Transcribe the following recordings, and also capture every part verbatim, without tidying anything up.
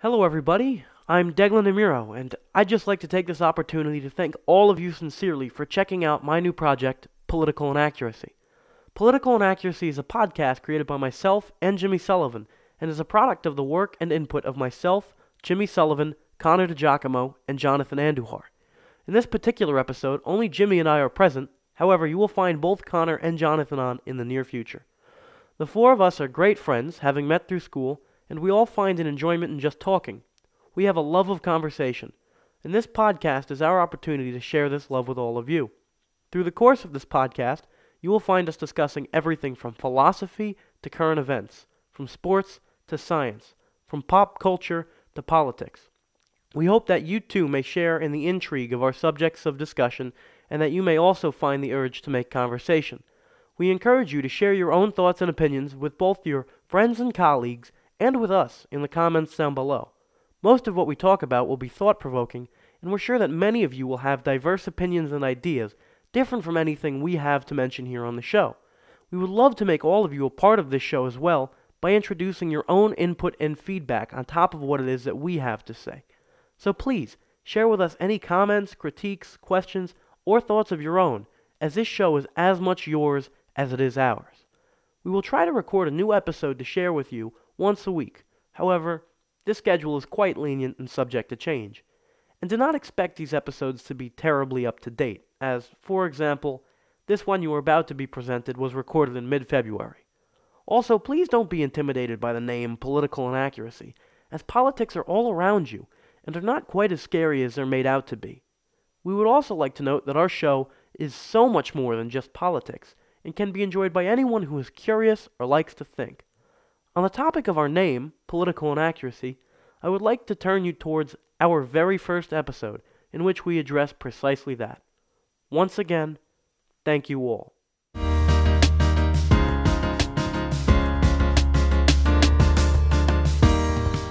Hello everybody, I'm Deaglan DiMurro, and I'd just like to take this opportunity to thank all of you sincerely for checking out my new project, Political Inaccuracy. Political Inaccuracy is a podcast created by myself and Jimmy Sullivan, and is a product of the work and input of myself, Jimmy Sullivan, Connor DiGiacomo, and Jonathan Andujar. In this particular episode, only Jimmy and I are present, however you will find both Connor and Jonathan on in the near future. The four of us are great friends, having met through school, and we all find an enjoyment in just talking. We have a love of conversation, and this podcast is our opportunity to share this love with all of you. Through the course of this podcast, you will find us discussing everything from philosophy to current events, from sports to science, from pop culture to politics. We hope that you too may share in the intrigue of our subjects of discussion, and that you may also find the urge to make conversation. We encourage you to share your own thoughts and opinions with both your friends and colleagues, and with us in the comments down below. Most of what we talk about will be thought-provoking, and we're sure that many of you will have diverse opinions and ideas, different from anything we have to mention here on the show. We would love to make all of you a part of this show as well by introducing your own input and feedback on top of what it is that we have to say. So please, share with us any comments, critiques, questions, or thoughts of your own, as this show is as much yours as it is ours. We will try to record a new episode to share with you once a week. However, this schedule is quite lenient and subject to change. And do not expect these episodes to be terribly up to date, as, for example, this one you are about to be presented was recorded in mid-February. Also, please don't be intimidated by the name Political Inaccuracy, as politics are all around you and are not quite as scary as they're made out to be. We would also like to note that our show is so much more than just politics, and can be enjoyed by anyone who is curious or likes to think. On the topic of our name, Political Inaccuracy, I would like to turn you towards our very first episode, in which we address precisely that. Once again, thank you all.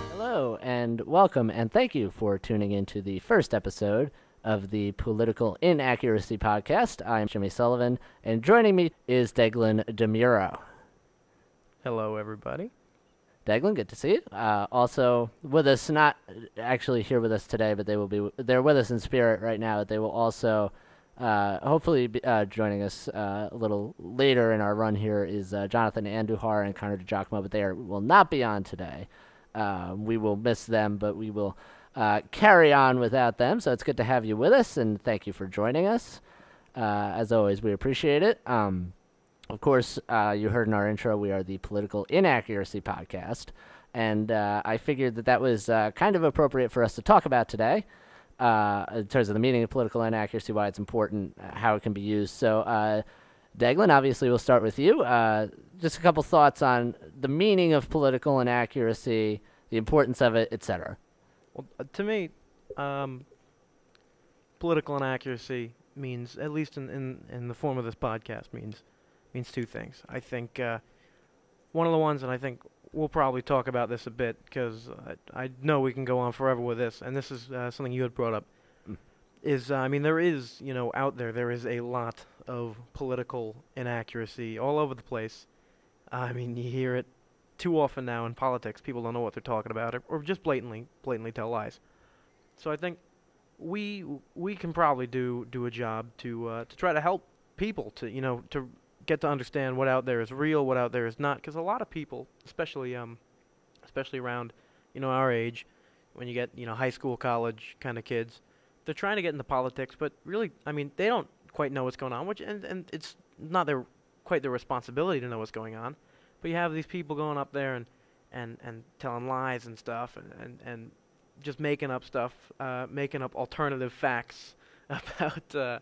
Hello, and welcome, and thank you for tuning into the first episode of the Political Inaccuracy Podcast. I'm Jimmy Sullivan, and joining me is Deaglan DiMurro. Hello, everybody. Deaglan, good to see you. Uh, also with us, not actually here with us today, but they will be. They're with us in spirit right now. They will also, uh, hopefully, be, uh, joining us uh, a little later in our run. Here is uh, Jonathan Andujar and Connor DiGiacomo, but they are, will not be on today. Uh, we will miss them, but we will uh, carry on without them. So it's good to have you with us, and thank you for joining us. Uh, as always, we appreciate it. Um, Of course, uh, you heard in our intro, we are the Political Inaccuracy Podcast, and uh, I figured that that was uh, kind of appropriate for us to talk about today uh, in terms of the meaning of political inaccuracy, why it's important, uh, how it can be used. So, uh, Deaglan, obviously we'll start with you. Uh, just a couple thoughts on the meaning of political inaccuracy, the importance of it, et cetera. Well, to me, um, political inaccuracy means, at least in, in, in the form of this podcast, means... means two things. I think uh, one of the ones, and I think we'll probably talk about this a bit, because I, I know we can go on forever with this, and this is uh, something you had brought up, mm. is, uh, I mean, there is, you know, out there, there is a lot of political inaccuracy all over the place. Uh, I mean, you hear it too often now in politics. People don't know what they're talking about, or, or just blatantly, blatantly tell lies. So I think we we can probably do, do a job to, uh, to try to help people to, you know, to... get to understand what out there is real, what out there is not, because a lot of people, especially um, especially around, you know, our age, when you get, you know, high school, college kind of kids, they're trying to get into politics, but really, I mean, they don't quite know what's going on, which, and, and it's not their, quite their responsibility to know what's going on, but you have these people going up there and, and, and telling lies and stuff, and, and, and just making up stuff, uh, making up alternative facts about, uh,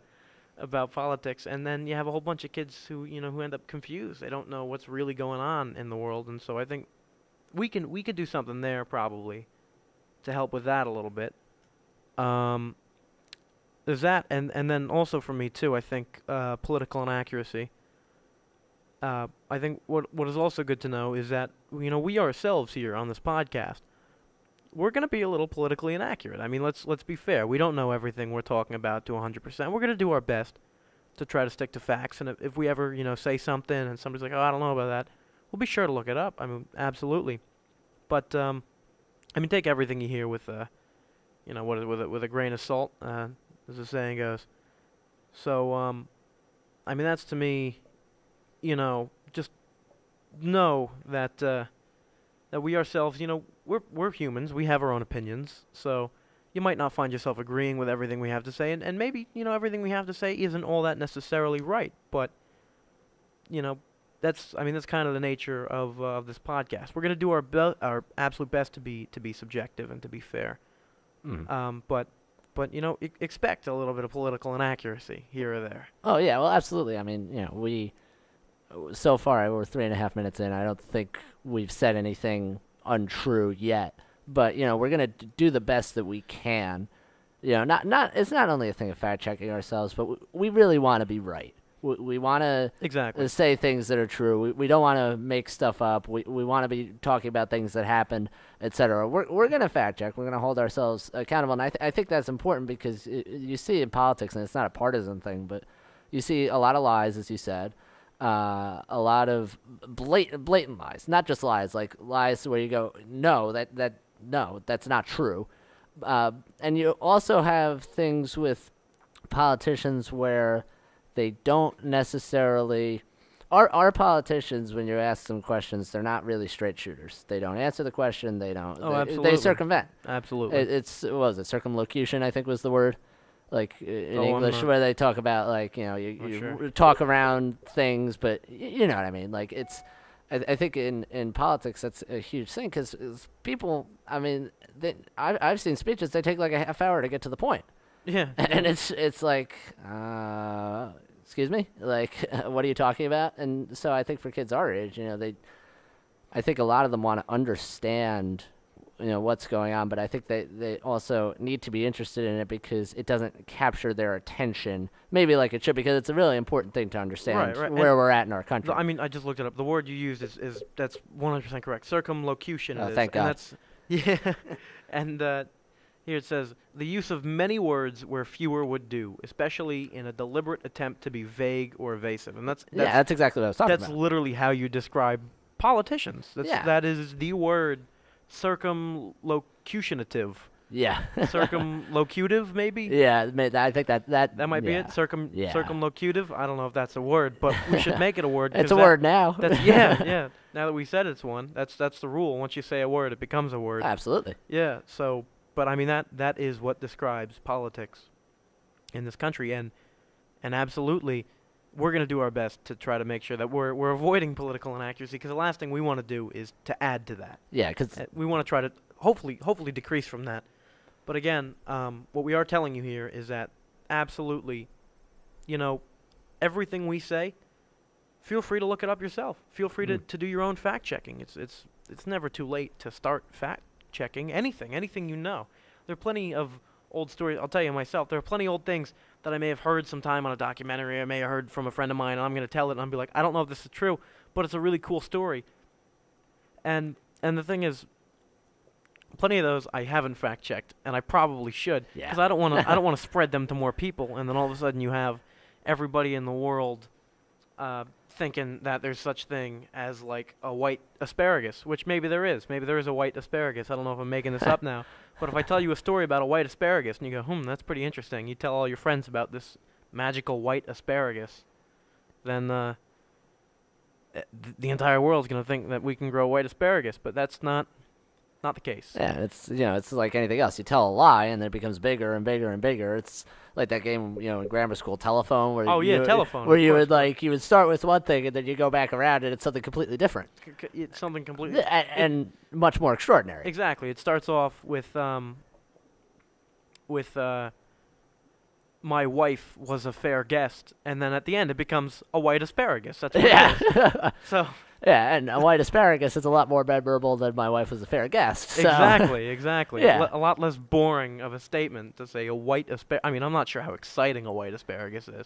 about politics, and then you have a whole bunch of kids who, you know, who end up confused. They don't know what's really going on in the world, and so I think we can we could do something there probably to help with that a little bit. Um, there's that, and and then also for me too, I think uh, political inaccuracy. Uh, I think what what is also good to know is that, you know, we ourselves here on this podcast, we're going to be a little politically inaccurate. I mean, let's let's be fair. We don't know everything we're talking about to one hundred percent. We're going to do our best to try to stick to facts. And if, if we ever, you know, say something and somebody's like, oh, I don't know about that, we'll be sure to look it up. I mean, absolutely. But um, I mean, take everything you hear with, uh, you know, with, with, a, with a grain of salt, uh, as the saying goes. So, um, I mean, that's to me, you know, just know that uh, that we ourselves, you know, we're we're humans. We have our own opinions. So you might not find yourself agreeing with everything we have to say, and, and maybe, you know, everything we have to say isn't all that necessarily right. But, you know, that's, I mean, that's kind of the nature of, uh, of this podcast. We're going to do our be our absolute best to be to be subjective and to be fair. Mm. Um, but, but you know, I expect a little bit of political inaccuracy here or there. Oh, yeah, well, absolutely. I mean, you know, we, so far, we're three and a half minutes in. I don't think we've said anything untrue yet. But, you know, we're going to do the best that we can. You know, not, not, it's not only a thing of fact-checking ourselves, but we, we really want to be right. We, we want to exactly. say things that are true. We, we don't want to make stuff up. We, we want to be talking about things that happened, et cetera. We're, we're going to fact-check. We're going to hold ourselves accountable. And I, th I think that's important because it, you see in politics, and it's not a partisan thing, but you see a lot of lies, as you said. Uh, a lot of blatant, blatant lies, not just lies, like lies where you go, no, that, that, no, that's not true. Uh, and you also have things with politicians where they don't necessarily our, our politicians, when you ask them questions, they're not really straight shooters. They don't answer the question. They don't. Oh, they, absolutely. They circumvent. Absolutely. It, it's what was it? Circumlocution, I think, was the word. Like in oh, English, where they talk about, like, you know, you, you sure. talk around things, but you know what I mean. Like it's, I, I think in, in politics that's a huge thing because people, I mean, they, I, I've seen speeches they take like a half hour to get to the point. Yeah. And it's it's like, uh, excuse me, like what are you talking about? And so I think for kids our age, you know, they, I think a lot of them want to understand. You know what's going on, but I think they they also need to be interested in it because it doesn't capture their attention maybe like it should, because it's a really important thing to understand right, right. where and we're at in our country. I mean, I just looked it up. The word you used is, is that's one hundred percent correct. Circumlocution. Oh, it is. Thank God. And that's, yeah. And uh, here it says, the use of many words where fewer would do, especially in a deliberate attempt to be vague or evasive. And that's, that's yeah, that's exactly what I was talking that's about. That's literally how you describe politicians. That's, yeah. That is the word. Circumlocutionative. Yeah. Circumlocutive, maybe? Yeah, I think that... That, that might yeah. be it? Circum, yeah. Circumlocutive? I don't know if that's a word, but we should make it a word. It's a that, word now. That's, yeah, yeah. Now that we said it's one, that's that's the rule. Once you say a word, it becomes a word. Absolutely. Yeah, so... But, I mean, that that is what describes politics in this country, and and absolutely, we're going to do our best to try to make sure that we're we're avoiding political inaccuracy, because the last thing we want to do is to add to that. Yeah, because uh, we want to try to hopefully hopefully decrease from that. But again, um, what we are telling you here is that absolutely, you know, everything we say, feel free to look it up yourself. Feel free mm. to, to do your own fact checking. It's it's it's never too late to start fact checking anything anything you know. There are plenty of old stories. I'll tell you myself. There are plenty of old things that I may have heard sometime on a documentary, I may have heard from a friend of mine, and I'm going to tell it, and I'll be like, I don't know if this is true, but it's a really cool story. And and the thing is, plenty of those I haven't fact-checked, and I probably should, because yeah. I don't want to I don't want to spread them to more people, and then all of a sudden you have everybody in the world uh, thinking that there's such thing as, like, a white asparagus, which maybe there is. Maybe there is a white asparagus. I don't know if I'm making this up now. But if I tell you a story about a white asparagus and you go, hmm, that's pretty interesting, you tell all your friends about this magical white asparagus, then uh, th the entire world's going to think that we can grow white asparagus. But that's not not the case. Yeah, it's, you know, it's like anything else. You tell a lie and then it becomes bigger and bigger and bigger. It's like that game, you know, in grammar school, telephone. Where oh, yeah, you, telephone. Where you would, like, you would start with one thing and then you go back around and it's something completely different. C it's something completely different. And it, much more extraordinary. Exactly. It starts off with, um, with uh, my wife was a fair guest. And then at the end it becomes a white asparagus. That's what yeah. it is. So... Yeah, and a white asparagus is a lot more memorable than my wife was a fair guest. So. Exactly, exactly. Yeah. L a lot less boring of a statement to say a white asparagus. I mean, I'm not sure how exciting a white asparagus is.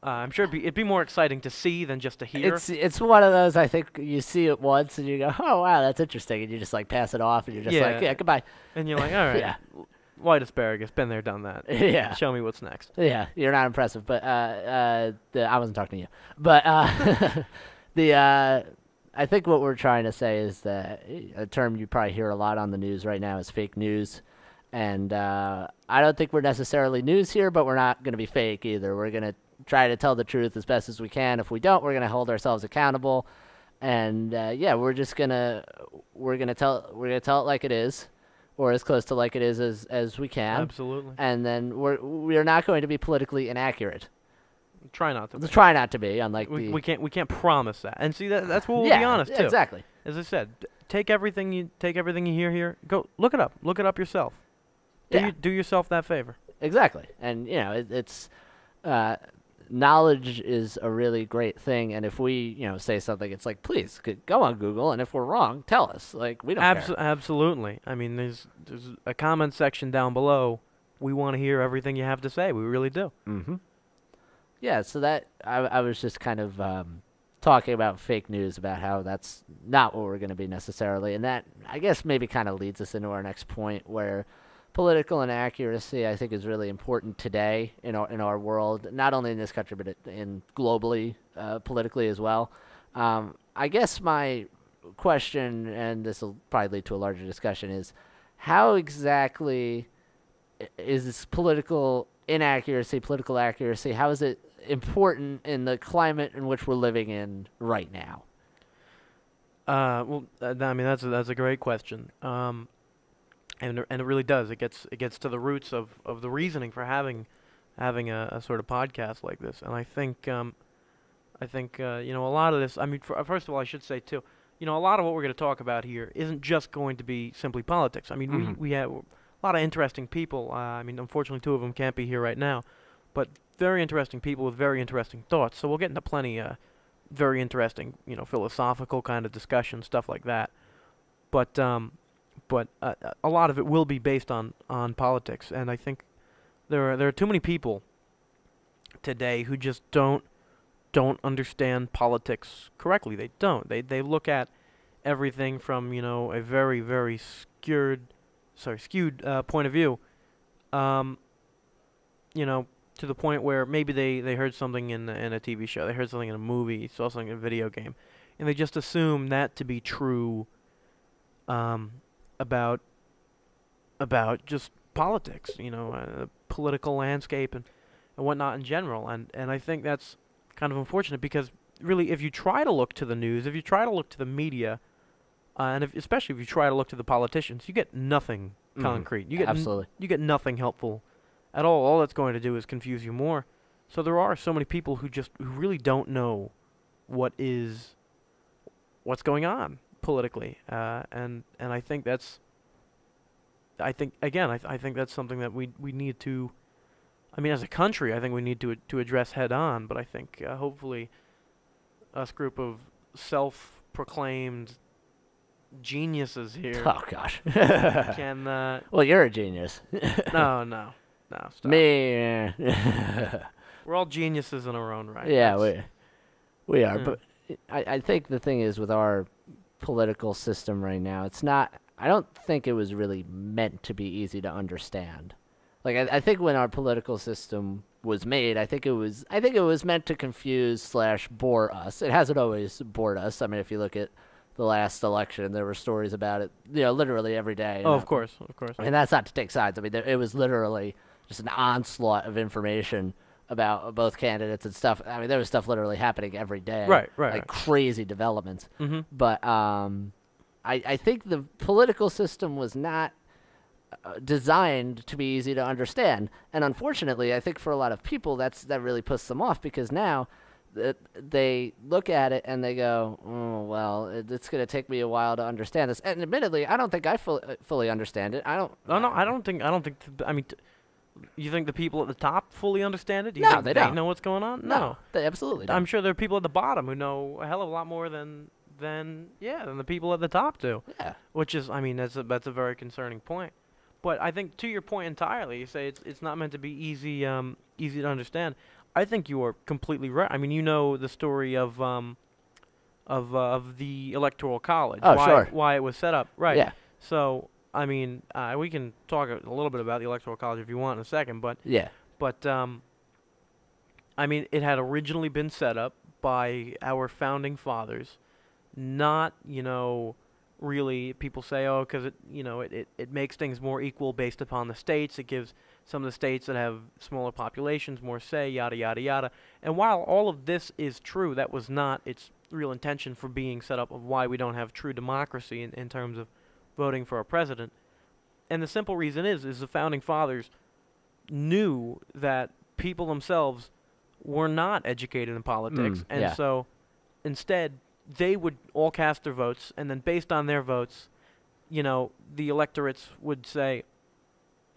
Uh, I'm sure it'd be, it'd be more exciting to see than just to hear. It's it's one of those, I think, you see it once and you go, oh, wow, that's interesting. And you just, like, pass it off and you're just yeah. like, yeah, goodbye. And you're like, all right, yeah. white asparagus, been there, done that. Yeah. Show me what's next. Yeah, you're not impressive. But uh, uh, the, I wasn't talking to you. But... Uh, The uh, I think what we're trying to say is that a term you probably hear a lot on the news right now is fake news. And uh, I don't think we're necessarily news here, but we're not going to be fake either. We're going to try to tell the truth as best as we can. If we don't, we're going to hold ourselves accountable. And uh, yeah, we're just going to we're going to tell we're going to tell it like it is, or as close to like it is as, as we can. Absolutely. And then we're we're not going to be politically inaccurate. Try not to be. Try not to be, unlike we, the we can't we can't promise that. And see, that that's what we'll yeah, be honest too. Exactly. As I said, take everything you take everything you hear here. Go look it up. Look it up yourself. Do yeah. you, do yourself that favor. Exactly. And you know, it, it's uh, knowledge is a really great thing. And if we, you know, say something, it's like, please go on Google, and if we're wrong, tell us. Like, we don't Abso- care. Absolutely. I mean, there's there's a comment section down below. We want to hear everything you have to say. We really do. Mm-hmm. Yeah, so that I, I was just kind of um, talking about fake news, about how that's not what we're going to be necessarily. And that, I guess, maybe kind of leads us into our next point, where political inaccuracy, I think, is really important today in our, in our world, not only in this country, but in globally, uh, politically as well. Um, I guess my question, and this will probably lead to a larger discussion, is how exactly is this political inaccuracy, political accuracy, how is it important in the climate in which we're living in right now? Uh, well, uh, I mean, that's a, that's a great question, um, and and it really does. It gets it gets to the roots of, of the reasoning for having having a, a sort of podcast like this. And I think um, I think uh, you know, a lot of this. I mean, for, uh, first of all, I should say too, you know, a lot of what we're going to talk about here isn't just going to be simply politics. I mean, mm-hmm. we we have. A lot of interesting people. Uh, I mean, unfortunately, two of them can't be here right now, but very interesting people with very interesting thoughts. So we'll get into plenty of uh, very interesting, you know, philosophical kind of discussion, stuff like that. But um, but uh, a lot of it will be based on on politics, and I think there are there are too many people today who just don't don't understand politics correctly. They don't. They they look at everything from, you know, a very very skewed. Sorry, skewed uh, point of view, um, you know, to the point where maybe they, they heard something in, in a T V show, they heard something in a movie, saw something in a video game, and they just assume that to be true um, about about just politics, you know, uh, political landscape and, and whatnot in general. And, and I think that's kind of unfortunate, because really, if you try to look to the news, if you try to look to the media, Uh, and if, especially if you try to look to the politicians, you get nothing mm. concrete. You get Absolutely. N- you get nothing helpful at all. All that's going to do is confuse you more. So there are so many people who just who really don't know what is what's going on politically, uh, and and I think that's I think again I th- I think that's something that we we need to. I mean, as a country, I think we need to ad- to address head on. But I think uh, hopefully, us group of self-proclaimed geniuses here. Oh gosh. Can uh well, you're a genius. no, no, no. Stop. Me. We're all geniuses in our own right. Yeah, we we are. Yeah. But I, I think the thing is with our political system right now, it's not. I don't think it was really meant to be easy to understand. Like I, I think when our political system was made, I think it was. I think it was meant to confuse slash bore us. It hasn't always bored us. I mean, if you look at the last election, there were stories about it, you know, literally every day. Oh, know? of course, of course. And that's not to take sides. I mean, there, it was literally just an onslaught of information about both candidates and stuff. I mean, there was stuff literally happening every day. Right, right. Like right. crazy developments. Mm-hmm. But um, I, I think the political system was not uh, designed to be easy to understand. And unfortunately, I think for a lot of people, that's that really puts them off, because now It, they look at it and they go, oh, well, it, it's going to take me a while to understand this. And admittedly, I don't think I fu- fully understand it. I don't. No, no, I don't think. I don't think. Th- I mean, t- you think the people at the top fully understand it? Do you no, think they, they don't know what's going on. No, no, they absolutely don't. I'm sure there are people at the bottom who know a hell of a lot more than than yeah than the people at the top do. Yeah. Which is, I mean, that's a, that's a very concerning point. But I think, to your point entirely, you say it's it's not meant to be easy um easy to understand. I think you are completely right. I mean, you know the story of um, of uh, of the Electoral College. Oh, why, sure. Why it was set up, right? Yeah. So, I mean, uh, we can talk a little bit about the Electoral College if you want in a second, but yeah. But um, I mean, it had originally been set up by our founding fathers not, you know, really people say, oh, because it, you know, it, it, it makes things more equal based upon the states. It gives some of the states that have smaller populations more say, yada, yada, yada. And while all of this is true, that was not its real intention for being set up of why we don't have true democracy in, in terms of voting for a president. And the simple reason is, is the Founding Fathers knew that people themselves were not educated in politics. Mm, and yeah. so instead they would all cast their votes, and then based on their votes, you know, the electorates would say,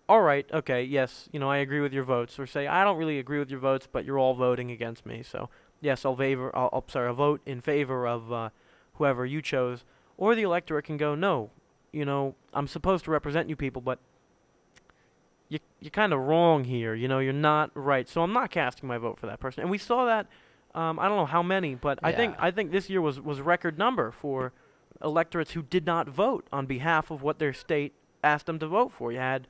all right, okay, yes, you know, I agree with your votes, or say, I don't really agree with your votes, but you're all voting against me, so yes, I'll, favor, I'll, I'll, sorry, I'll vote in favor of uh, whoever you chose. Or the electorate can go, no, you know, I'm supposed to represent you people, but you, you're kind of wrong here. You know, you're not right. So I'm not casting my vote for that person. And we saw that, um, I don't know how many, but yeah. I think I think this year was was record number for electorates who did not vote on behalf of what their state asked them to vote for. You had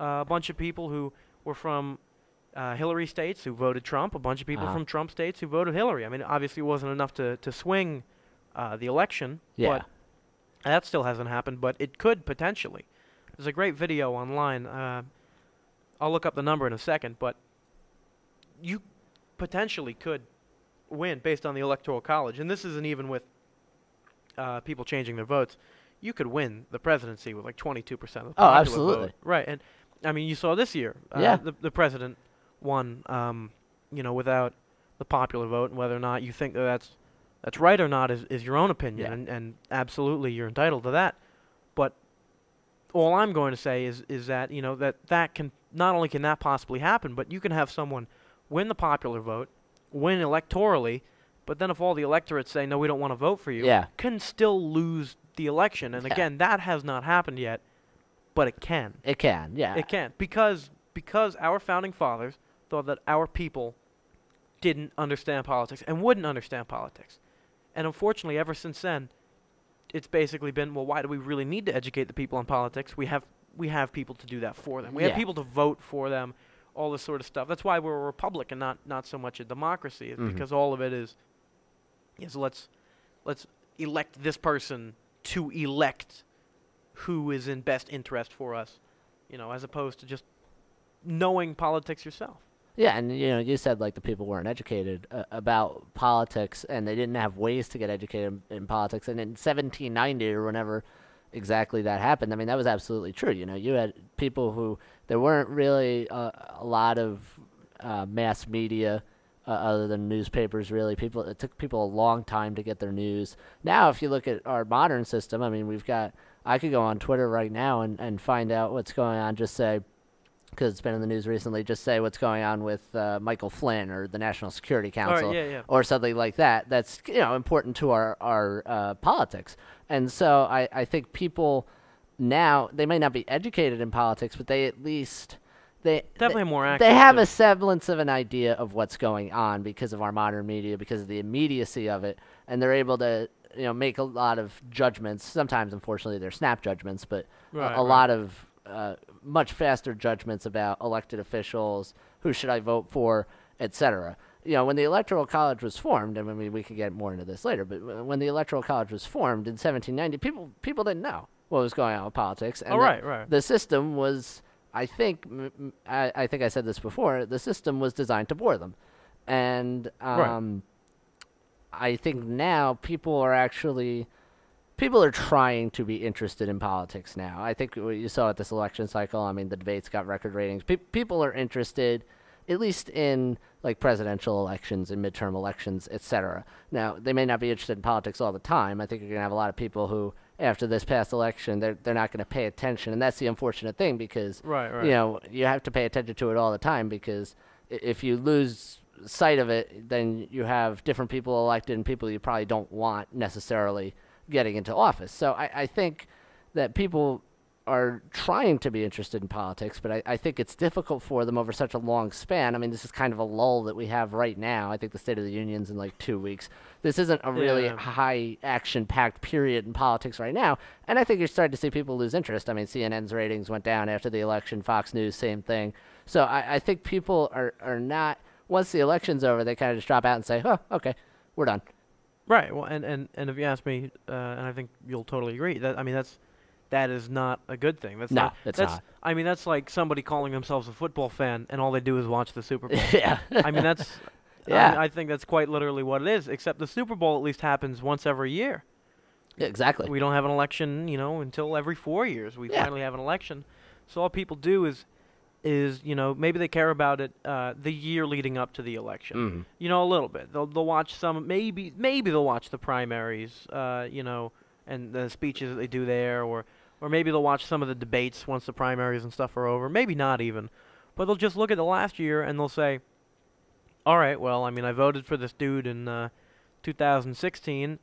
uh, a bunch of people who were from Uh, Hillary states who voted Trump, a bunch of people uh-huh. from Trump states who voted Hillary. I mean, obviously it wasn't enough to, to swing uh, the election, yeah. but that still hasn't happened, but it could potentially. There's a great video online. Uh, I'll look up the number in a second, but you potentially could win based on the Electoral College, and this isn't even with uh, people changing their votes. You could win the presidency with like twenty-two percent of the popular vote. Oh, absolutely. Right, and I mean, you saw this year. Uh, yeah. The, the president... One, um, you know, without the popular vote, and whether or not you think that that's, that's right or not is, is your own opinion, yeah. and, and absolutely you're entitled to that. But all I'm going to say is, is that, you know, that, that can, not only can that possibly happen, but you can have someone win the popular vote, win electorally, but then if all the electorates say, no, we don't want to vote for you, yeah. can still lose the election. And yeah. again, that has not happened yet, but it can. It can, yeah. It can, because, because our Founding Fathers thought that our people didn't understand politics and wouldn't understand politics. And unfortunately, ever since then, it's basically been, well, why do we really need to educate the people on politics? We have we have people to do that for them. We yeah. have people to vote for them, all this sort of stuff. That's why we're a republic and not, not so much a democracy, mm-hmm. because all of it is, is let's, let's elect this person to elect who is in best interest for us, you know, as opposed to just knowing politics yourself. Yeah, and you know, you said like the people weren't educated uh, about politics, and they didn't have ways to get educated in, in politics. And in seventeen ninety or whenever exactly that happened, I mean, that was absolutely true. You know, you had people who there weren't really uh, a lot of uh, mass media uh, other than newspapers. Really, people it took people a long time to get their news. Now, if you look at our modern system, I mean, we've got I could go on Twitter right now and and find out what's going on. Just say. Because it's been in the news recently, just say what's going on with uh, Michael Flynn or the National Security Council right, yeah, yeah. or something like that. That's, you know, important to our, our uh, politics. And so I, I think people now, they may not be educated in politics, but they at least, they, Definitely they, more active they have too. a semblance of an idea of what's going on because of our modern media, because of the immediacy of it. And they're able to, you know, make a lot of judgments. Sometimes, unfortunately, they're snap judgments, but right, a, a right. lot of... Uh, much faster judgments about elected officials, who should I vote for, et cetera. You know, when the Electoral College was formed, and I mean, we can get more into this later, but when the Electoral College was formed in seventeen ninety, people people didn't know what was going on with politics. And oh, right, the, right. the system was, I think, m I, I think I said this before, the system was designed to bore them. And um, right. I think now people are actually... People are trying to be interested in politics now. I think what you saw at this election cycle, I mean, the debates got record ratings. Pe people are interested, at least in, like, presidential elections and midterm elections, et cetera. Now, they may not be interested in politics all the time. I think you're going to have a lot of people who, after this past election, they're, they're not going to pay attention. And that's the unfortunate thing because, right, right. you know, you have to pay attention to it all the time because if you lose sight of it, then you have different people elected and people you probably don't want necessarily getting into office. So I, I think that people are trying to be interested in politics, but I, I think it's difficult for them over such a long span. I mean, this is kind of a lull that we have right now. I think the State of the Union's in like two weeks. This isn't a really yeah. high action-packed period in politics right now, and I think you're starting to see people lose interest. I mean, C N N's ratings went down after the election, Fox News, same thing. So I, I think people are, are not, once the election's over, they kind of just drop out and say, oh, okay, we're done. Right. Well, and, and, and if you ask me, uh, and I think you'll totally agree, that I mean, that's that is not a good thing. That's no, not, it's that's, not. I mean, that's like somebody calling themselves a football fan and all they do is watch the Super Bowl. Yeah. I mean, that's yeah. I, mean, I think that's quite literally what it is, except the Super Bowl at least happens once every year. Yeah, exactly. We don't have an election, you know, until every four years we yeah. finally have an election. So all people do is is, you know, maybe they care about it uh, the year leading up to the election. Mm-hmm. You know, a little bit. They'll they'll watch some, maybe maybe they'll watch the primaries, uh, you know, and the speeches that they do there, or, or maybe they'll watch some of the debates once the primaries and stuff are over. Maybe not even. But they'll just look at the last year and they'll say, all right, well, I mean, I voted for this dude in uh, two thousand sixteen.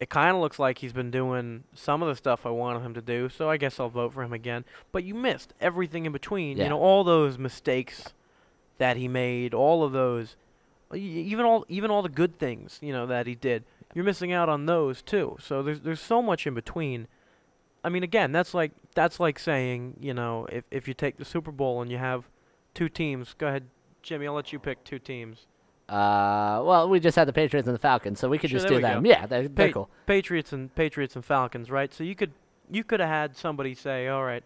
It kind of looks like he's been doing some of the stuff I wanted him to do, so I guess I'll vote for him again. But you missed everything in between. Yeah. You know, all those mistakes that he made, all of those, even all even all the good things, you know, that he did. You're missing out on those too. So there's there's so much in between. I mean, again, that's like that's like saying, you know, if if you take the Super Bowl and you have two teams, go ahead, Jimmy, I'll let you pick two teams. Uh, well, we just had the Patriots and the Falcons, so we could sure, just do them. Go. Yeah, that'd be pa- cool. Patriots and Patriots and Falcons, right? So you could you could have had somebody say, all right,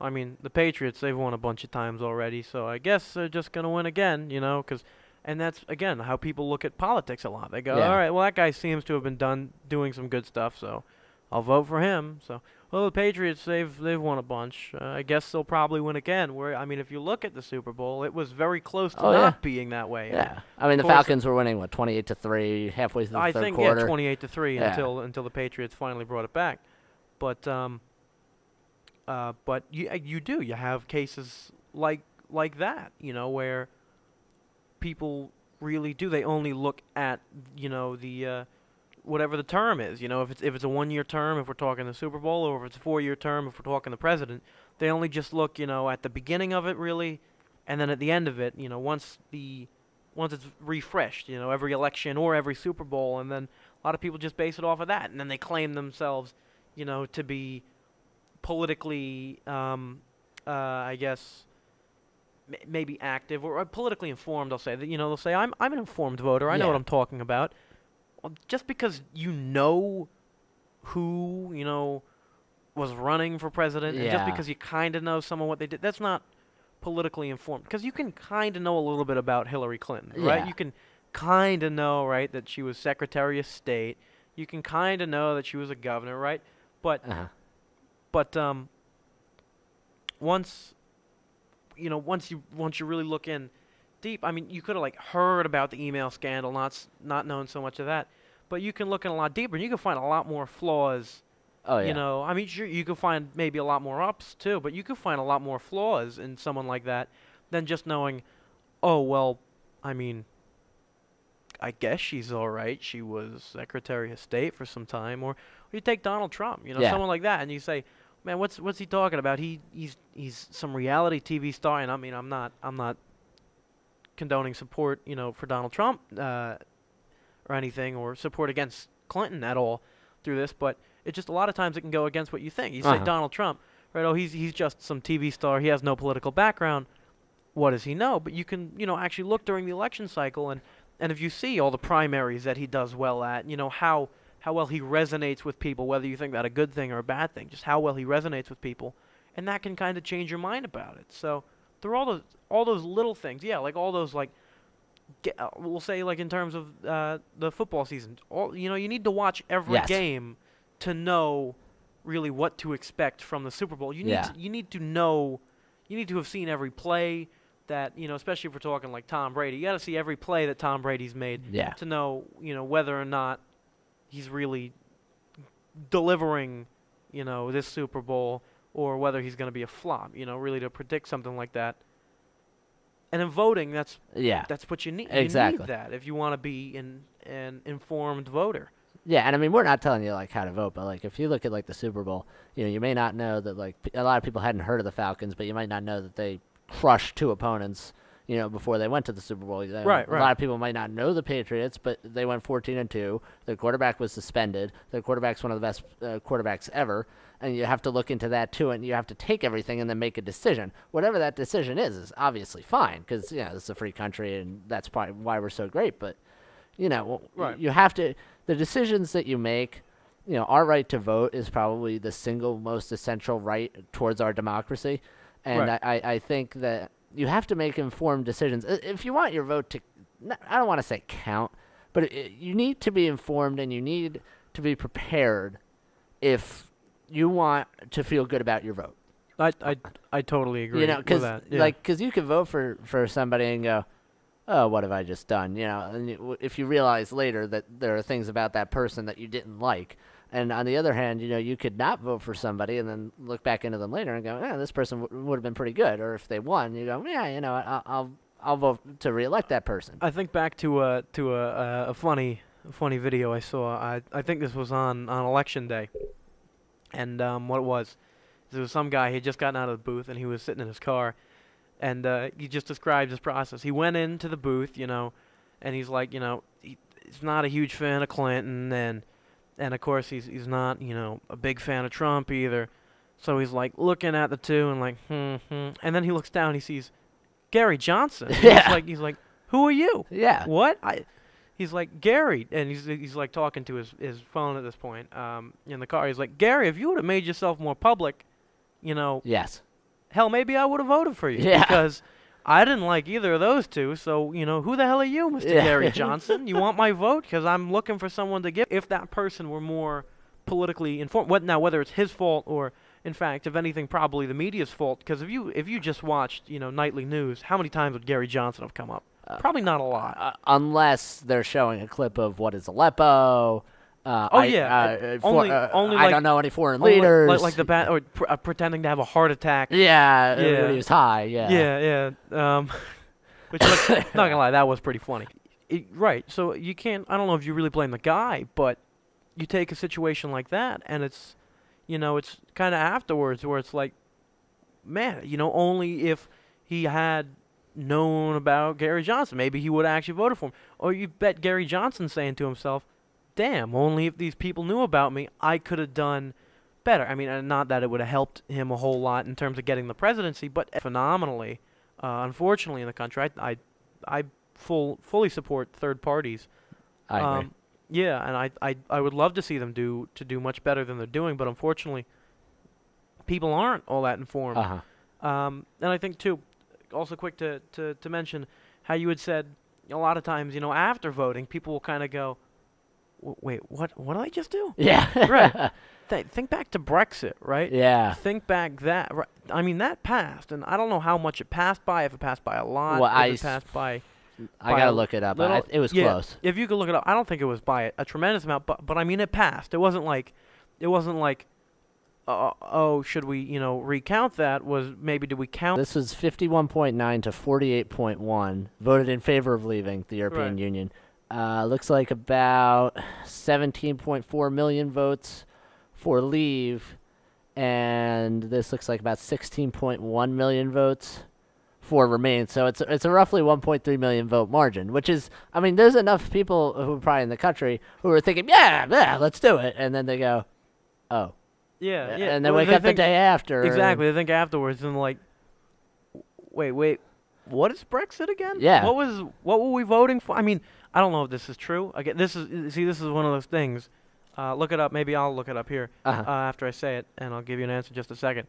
I mean, the Patriots, they've won a bunch of times already, so I guess they're just going to win again, you know, cause, and that's, again, how people look at politics a lot. They go, yeah. all right, well, that guy seems to have been done doing some good stuff, so I'll vote for him. So, well, the Patriots, they've they've won a bunch. Uh, I guess they'll probably win again. Where I mean, if you look at the Super Bowl, it was very close to oh, not yeah. being that way. Yeah, and I mean, the Falcons were winning what twenty-eight to three halfway through the I third think, quarter. I think yeah, twenty-eight to three yeah. until until the Patriots finally brought it back. But um, uh, but you you do you have cases like like that, you know, where people really do they only look at you know the. Uh, whatever the term is, you know, if it's if it's a one-year term, if we're talking the Super Bowl, or if it's a four-year term, if we're talking the president, they only just look, you know, at the beginning of it, really, and then at the end of it, you know, once the once it's refreshed, you know, every election or every Super Bowl, and then a lot of people just base it off of that, and then they claim themselves, you know, to be politically, um, uh, I guess, m- maybe active, or, or politically informed, I'll say. That, you know, they'll say, I'm, I'm an informed voter, I yeah. know what I'm talking about. Just because you know who, you know, was running for president, yeah. and just because you kind of know some of what they did, that's not politically informed. Because you can kind of know a little bit about Hillary Clinton, yeah. right? You can kind of know, right, that she was Secretary of State. You can kind of know that she was a governor, right? But, uh-huh. but um, once, you know, once you once you really look in. Deep. I mean, you could have like heard about the email scandal, not s- not known so much of that, but you can look in a lot deeper, and you can find a lot more flaws. Oh yeah. You know, I mean, sure, you can find maybe a lot more ups too, but you can find a lot more flaws in someone like that than just knowing, oh well, I mean, I guess she's all right. She was Secretary of State for some time, or, or you take Donald Trump, you know, yeah. someone like that, and you say, man, what's what's he talking about? He he's he's some reality T V star, and I mean, I'm not I'm not. condoning support, you know, for Donald Trump uh, or anything, or support against Clinton at all through this, but it's just a lot of times it can go against what you think. You uh-huh. say Donald Trump, right? Oh, he's he's just some T V star. He has no political background. What does he know? But you can, you know, actually look during the election cycle, and, and if you see all the primaries that he does well at, you know, how how well he resonates with people, whether you think that a good thing or a bad thing, just how well he resonates with people, and that can kind of change your mind about it. So through all those all those little things, yeah, like all those like, ge- uh, we'll say like in terms of uh, the football season, all you know, you need to watch every yes. game to know really what to expect from the Super Bowl. You need yeah. to, you need to know, you need to have seen every play that you know, especially if we're talking like Tom Brady, you got to see every play that Tom Brady's made yeah. to know you know whether or not he's really delivering, you know, this Super Bowl. Or whether he's going to be a flop, you know, really to predict something like that. And in voting, that's yeah, that's what you need. Exactly. You need that if you want to be an an informed voter. Yeah, and I mean, we're not telling you like how to vote, but like if you look at like the Super Bowl, you know, you may not know that like p- a lot of people hadn't heard of the Falcons, but you might not know that they crushed two opponents, you know, before they went to the Super Bowl. They, right, right. A lot of people might not know the Patriots, but they went fourteen and two. Their quarterback was suspended. Their quarterback's one of the best uh, quarterbacks ever. And you have to look into that, too, and you have to take everything and then make a decision. Whatever that decision is is obviously fine because, you know, this is a free country, and that's probably why we're so great. But, you know, right. you have to the decisions that you make, you know, our right to vote is probably the single most essential right towards our democracy. And right. I, I think that you have to make informed decisions. If you want your vote to, I don't want to say count, but it, you need to be informed and you need to be prepared if you want to feel good about your vote. I, I, I totally agree you know, cause, with that. Yeah. Like, because you can vote for, for somebody and go, oh, what have I just done? You know, and you, if you realize later that there are things about that person that you didn't like. And on the other hand, you know, you could not vote for somebody and then look back into them later and go, yeah, this person w- would have been pretty good. Or if they won, you go, yeah, you know, I'll I'll, I'll vote to reelect that person. I think back to a to a, a funny a funny video I saw. I I think this was on, on election day, and um, what it was, there was some guy, he had just gotten out of the booth and he was sitting in his car, and uh, he just described his process. He went into the booth, you know, and he's like, you know, he, he's not a huge fan of Clinton and. And, of course, he's he's not, you know, a big fan of Trump either. So he's, like, looking at the two and, like, hmm, hmm. And then he looks down and he sees Gary Johnson. Yeah. He's like, he's like, who are you? Yeah. What? I. He's like, Gary. And he's, he's like, talking to his, his phone at this point um, in the car. He's like, Gary, if you would have made yourself more public, you know. Yes. Hell, maybe I would have voted for you. Yeah. Because I didn't like either of those two. So, you know, who the hell are you, Mister Yeah. Gary Johnson? You want my vote? Because I'm looking for someone to give. If that person were more politically informed, what, now whether it's his fault or, in fact, if anything, probably the media's fault. Because if you if you just watched, you know, nightly news, how many times would Gary Johnson have come up? Probably not a lot. Uh, unless they're showing a clip of what is Aleppo. Uh, oh, I, yeah. Uh, for, only, uh, only I like don't know any foreign leaders. Like, like the bat, or pr- uh, pretending to have a heart attack. Yeah, yeah. When he was high, yeah. Yeah, yeah. Um, which, like, not going to lie, that was pretty funny. It, right, so you can't, I don't know if you really blame the guy, but you take a situation like that, and it's, you know, it's kind of afterwards where it's like, man, you know, only if he had known about Gary Johnson, maybe he would have actually voted for him. Or you bet Gary Johnson saying to himself, damn, only if these people knew about me, I could have done better. I mean, not that it would have helped him a whole lot in terms of getting the presidency, but phenomenally, uh, unfortunately, in the country, I, I, I full, fully support third parties. I um, agree. Yeah, and I, I, I would love to see them do to do much better than they're doing, but unfortunately, people aren't all that informed. Uh-huh. Um, and I think, too, also quick to, to, to mention how you had said a lot of times, you know, after voting, people will kind of go, wait, what What did I just do? Yeah. Right. Th- think back to Brexit, right? Yeah. Think back that. Right. I mean, that passed, and I don't know how much it passed by, if it passed by a lot, well, if I it passed s- by... I got to look it up. I, it was yeah, close. If you could look it up. I don't think it was by a, a tremendous amount, but, but I mean, it passed. It wasn't like, it wasn't like, uh, oh, should we, you know, recount that? Was maybe did we count? This was fifty-one point nine to forty-eight point one, voted in favor of leaving the European right. Union. Uh, looks like about seventeen point four million votes for leave, and this looks like about sixteen point one million votes for remain. So it's it's a roughly one point three million vote margin, which is, I mean, there's enough people who are probably in the country who are thinking, yeah, yeah, let's do it, and then they go, oh, yeah, yeah, and they well, wake they up the day after. Exactly, they think afterwards and like, wait, wait, what is Brexit again? Yeah, what was what were we voting for? I mean. I don't know if this is true. Again, this is see, this is one of those things. Uh, look it up. Maybe I'll look it up here uh-huh. uh, after I say it, and I'll give you an answer in just a second.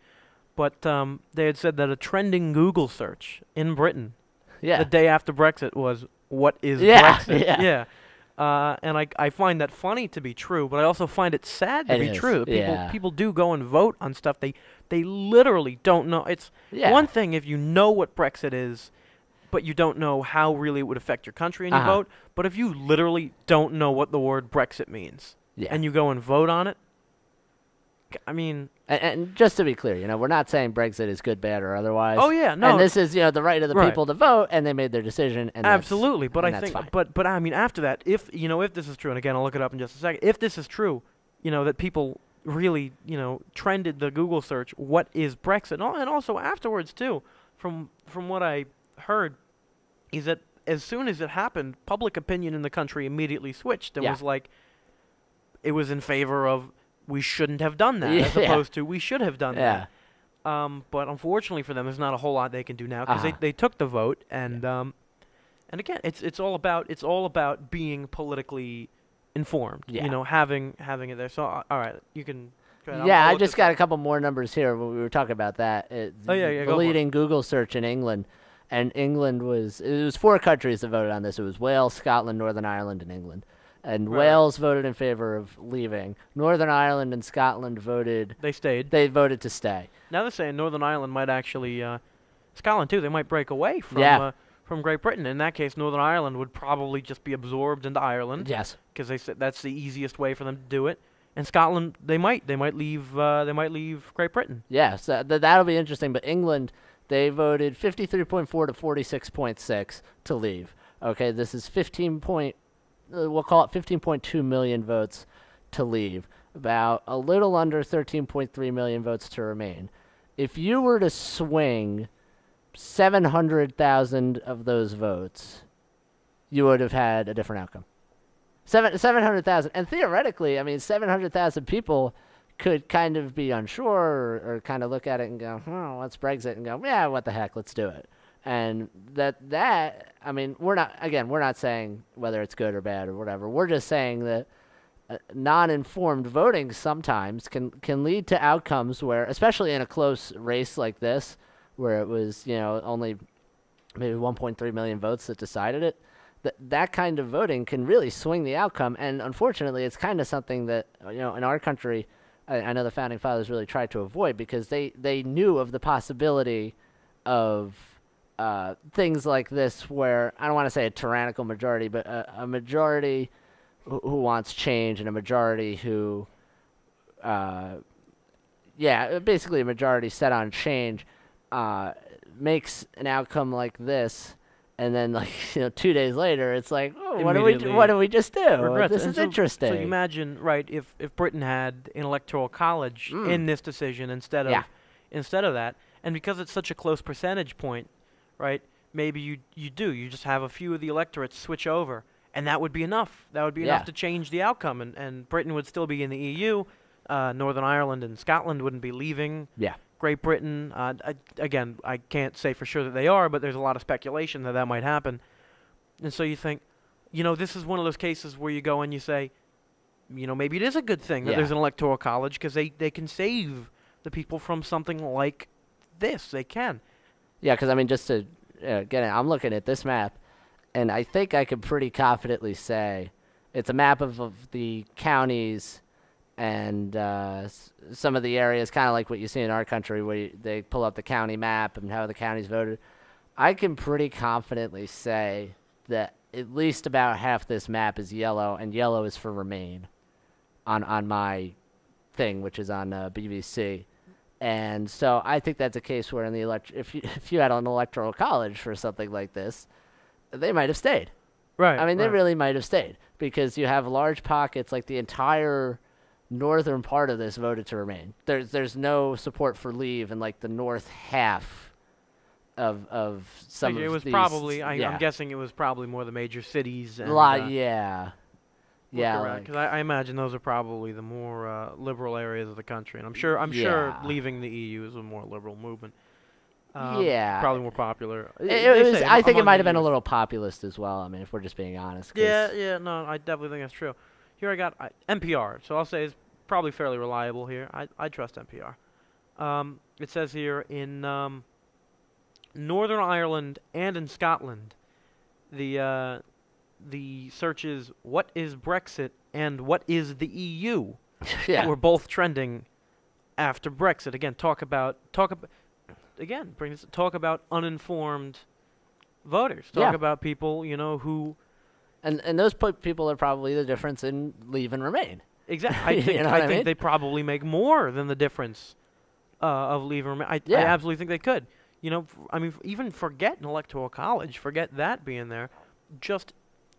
But um, they had said that a trending Google search in Britain yeah. the day after Brexit was, what is yeah, Brexit? Yeah. yeah. Uh, and I, I find that funny to be true, but I also find it sad to it be is. true. People, yeah. people do go and vote on stuff. They, they literally don't know. It's yeah. one thing if you know what Brexit is, but you don't know how really it would affect your country and uh-huh. you vote. But if you literally don't know what the word Brexit means yeah. and you go and vote on it, I mean... And, and just to be clear, you know, we're not saying Brexit is good, bad, or otherwise. Oh, yeah, no. And this is, you know, the right of the right. people to vote, and they made their decision, and Absolutely, but and I think... Fine. But, but, I mean, after that, if, you know, if this is true, and again, I'll look it up in just a second, if this is true, you know, that people really, you know, trended the Google search, what is Brexit? And also afterwards, too, from from what I... heard is that as soon as it happened, public opinion in the country immediately switched. It yeah. was like, it was in favor of, we shouldn't have done that, yeah. as opposed to, we should have done yeah. that. Um, but unfortunately for them, there's not a whole lot they can do now, because uh-huh. they, they took the vote, and yeah. um, and again, it's it's all about it's all about being politically informed, yeah. you know, having having it there. So, all right, you can. Yeah, I just got a couple more numbers here when we were talking about that. It's oh, yeah, yeah, the leading Google search in England. And England was – it was four countries that voted on this. It was Wales, Scotland, Northern Ireland, and England. And right. Wales voted in favor of leaving. Northern Ireland and Scotland voted – They stayed. They voted to stay. Now they're saying Northern Ireland might actually uh, – Scotland, too. They might break away from yeah. uh, from Great Britain. In that case, Northern Ireland would probably just be absorbed into Ireland. Yes. Because they said that's the easiest way for them to do it. And Scotland, they might. They might leave uh, They might leave Great Britain. Yes, yeah, so th- that'll be interesting. But England, they voted fifty-three point four to forty-six point six to leave. Okay, this is fifteen point, uh, we'll call it fifteen point two million votes to leave. About a little under thirteen point three million votes to remain. If you were to swing seven hundred thousand of those votes, you would have had a different outcome. Seven seven hundred thousand, and theoretically, I mean, seven hundred thousand people could kind of be unsure, or, or kind of look at it and go, "Oh, what's Brexit?" and go, "Yeah, what the heck? Let's do it." And that that I mean, we're not again, we're not saying whether it's good or bad or whatever. We're just saying that uh, non-informed voting sometimes can can lead to outcomes where, especially in a close race like this, where it was you know only maybe one point three million votes that decided it. That that kind of voting can really swing the outcome, and unfortunately, it's kind of something that you know in our country, I, I know the founding fathers really tried to avoid because they, they knew of the possibility of uh, things like this, where I don't want to say a tyrannical majority, but a, a majority who, who wants change and a majority who, uh, yeah, basically a majority set on change, uh, makes an outcome like this. And then, like you know, two days later, it's like, oh, what do we do? What do we just do? Regrets. This and is so, interesting. So you imagine, right? If if Britain had an electoral college mm. in this decision instead of yeah. instead of that, and because it's such a close percentage point, right? Maybe you you do you just have a few of the electorates switch over, and that would be enough. That would be yeah. enough to change the outcome, and and Britain would still be in the E U. Uh, Northern Ireland and Scotland wouldn't be leaving. Yeah. Great Britain, uh, I, again, I can't say for sure that they are, but there's a lot of speculation that that might happen. And so you think, you know, this is one of those cases where you go and you say, you know, maybe it is a good thing yeah. that there's an electoral college because they, they can save the people from something like this. They can. Yeah, because, I mean, just to uh, get it, I'm looking at this map, and I think I can pretty confidently say it's a map of, of the counties and uh, s- some of the areas, kind of like what you see in our country, where you, they pull up the county map and how the counties voted. I can pretty confidently say that at least about half this map is yellow, and yellow is for Remain on, on my thing, which is on uh, B B C. And so I think that's a case where in the elect- if you, if you had an electoral college for something like this, they might have stayed. Right. I mean, right. They really might have stayed because you have large pockets, like the entire northern part of this voted to remain. There's there's no support for leave in like the north half of of some like of these. It was these, probably I, yeah. I'm guessing it was probably more the major cities. And, a lot, uh, yeah, yeah. Because like I, I imagine those are probably the more uh, liberal areas of the country, and I'm sure I'm yeah. sure leaving the E U is a more liberal movement. Um, yeah, probably more popular. It, it was, I think it might have been a little populist as well. I mean, if we're just being honest. Yeah, yeah, no, I definitely think that's true. Here I got I, N P R, so I'll say it's probably fairly reliable here. I, I trust N P R. Um, it says here in um, Northern Ireland and in Scotland, the uh, the searches "What is Brexit?" and "What is the E U?" yeah. were both trending after Brexit. Again, talk about talk ab- again brings talk about uninformed voters. Talk yeah. about people you know who. And and those po- people are probably the difference in leave and remain. Exactly. I think, you know I think I mean? they probably make more than the difference uh, of leave and remain. I, yeah. I absolutely think they could. You know, f- I mean, f- even forget an electoral college, forget that being there. Just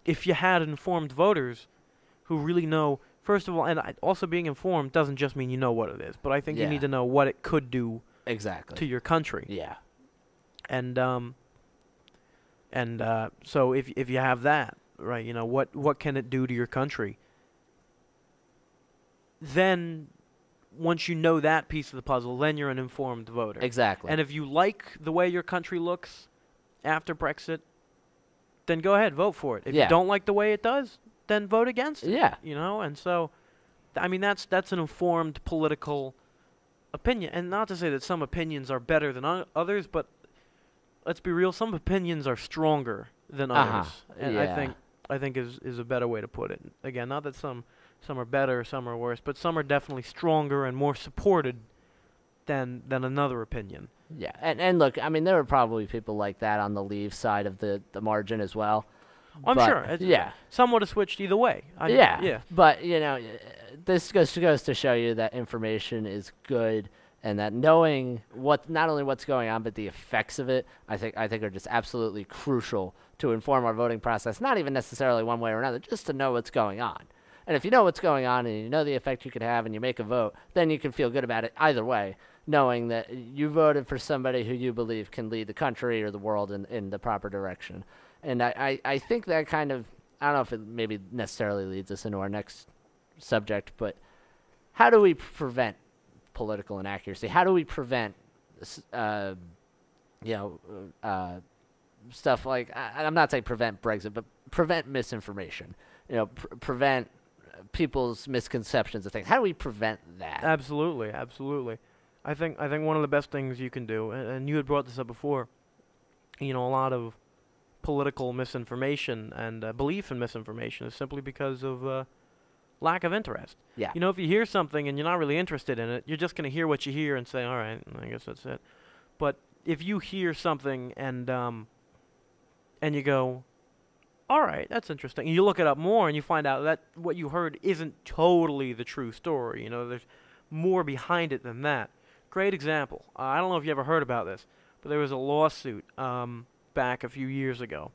if you had informed voters who really know, first of all, and I, also being informed doesn't just mean you know what it is, but I think yeah. you need to know what it could do exactly to your country. Yeah. And um. And uh, so if if you have that. Right, you know, what, what can it do to your country? Then, once you know that piece of the puzzle, then you're an informed voter. Exactly. And if you like the way your country looks after Brexit, then go ahead, vote for it. If yeah. you don't like the way it does, then vote against it. Yeah. You know, and so, th- I mean, that's that's an informed political opinion. And not to say that some opinions are better than o- others, but let's be real, some opinions are stronger than uh-huh. others. And yeah. I think I think is, is a better way to put it. Again, not that some, some are better, some are worse, but some are definitely stronger and more supported than than another opinion. Yeah, and and look, I mean, there were probably people like that on the leave side of the, the margin as well. I'm but sure. It's yeah. Some would have switched either way. I yeah. yeah. But, you know, this goes to, goes to show you that information is good and that knowing what not only what's going on but the effects of it, I think I think are just absolutely crucial to inform our voting process, not even necessarily one way or another, just to know what's going on. And if you know what's going on and you know the effect you could have and you make a vote, then you can feel good about it either way, knowing that you voted for somebody who you believe can lead the country or the world in, in the proper direction. And I, I, I think that kind of, I don't know if it maybe necessarily leads us into our next subject, but how do we prevent political inaccuracy? How do we prevent, uh, you know, uh, stuff like, I, I'm not saying prevent Brexit, but prevent misinformation, you know, pr- prevent people's misconceptions of things. How do we prevent that? Absolutely, absolutely. I think I think one of the best things you can do, and, and you had brought this up before, you know, a lot of political misinformation and uh, belief in misinformation is simply because of uh, lack of interest. Yeah. You know, if you hear something and you're not really interested in it, you're just going to hear what you hear and say, all right, I guess that's it. But if you hear something and um, and you go, all right, that's interesting, and you look it up more and you find out that what you heard isn't totally the true story. You know, there's more behind it than that. Great example. Uh, I don't know if you ever heard about this, but there was a lawsuit um, back a few years ago.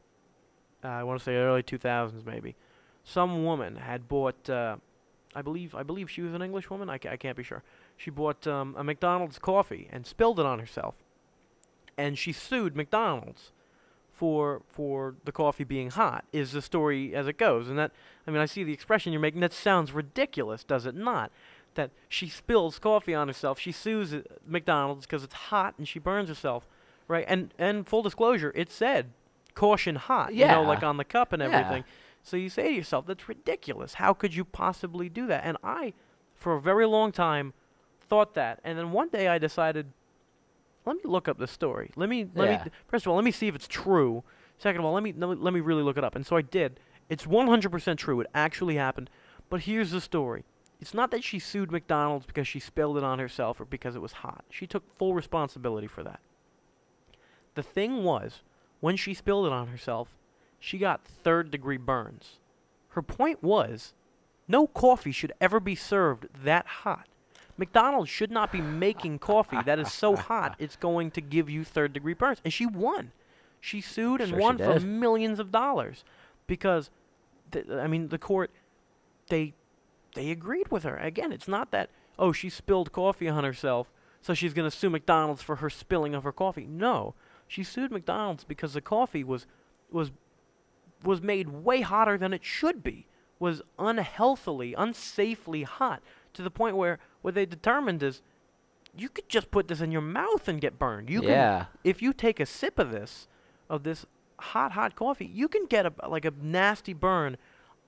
Uh, I want to say early two thousands maybe. Some woman had bought, uh, I believe I believe she was an English woman. I, ca- I can't be sure. She bought um, a McDonald's coffee and spilled it on herself. And she sued McDonald's for for the coffee being hot, is the story as it goes. And that, I mean, I see the expression you're making. That sounds ridiculous, does it not? That she spills coffee on herself. She sues McDonald's because it's hot and she burns herself, right? And and full disclosure, it said, caution hot, yeah. you know, like on the cup and everything. Yeah. So you say to yourself, that's ridiculous. How could you possibly do that? And I, for a very long time, thought that. And then one day I decided, let me look up the story. Let me, let yeah. me first of all, let me see if it's true. Second of all, let me, let me let me really look it up. And so I did. It's one hundred percent true. It actually happened. But here's the story. It's not that she sued McDonald's because she spilled it on herself or because it was hot. She took full responsibility for that. The thing was, when she spilled it on herself, she got third-degree burns. Her point was, no coffee should ever be served that hot. McDonald's should not be making coffee that is so hot it's going to give you third-degree burns. And she won. She sued and sure won for millions of dollars because, th- I mean, the court, they... they agreed with her. Again, it's not that, oh, she spilled coffee on herself, so she's going to sue McDonald's for her spilling of her coffee. No. She sued McDonald's because the coffee was was was made way hotter than it should be, was unhealthily, unsafely hot, to the point where what they determined is you could just put this in your mouth and get burned. You yeah. can, if you take a sip of this, of this hot, hot coffee, you can get a, like a nasty burn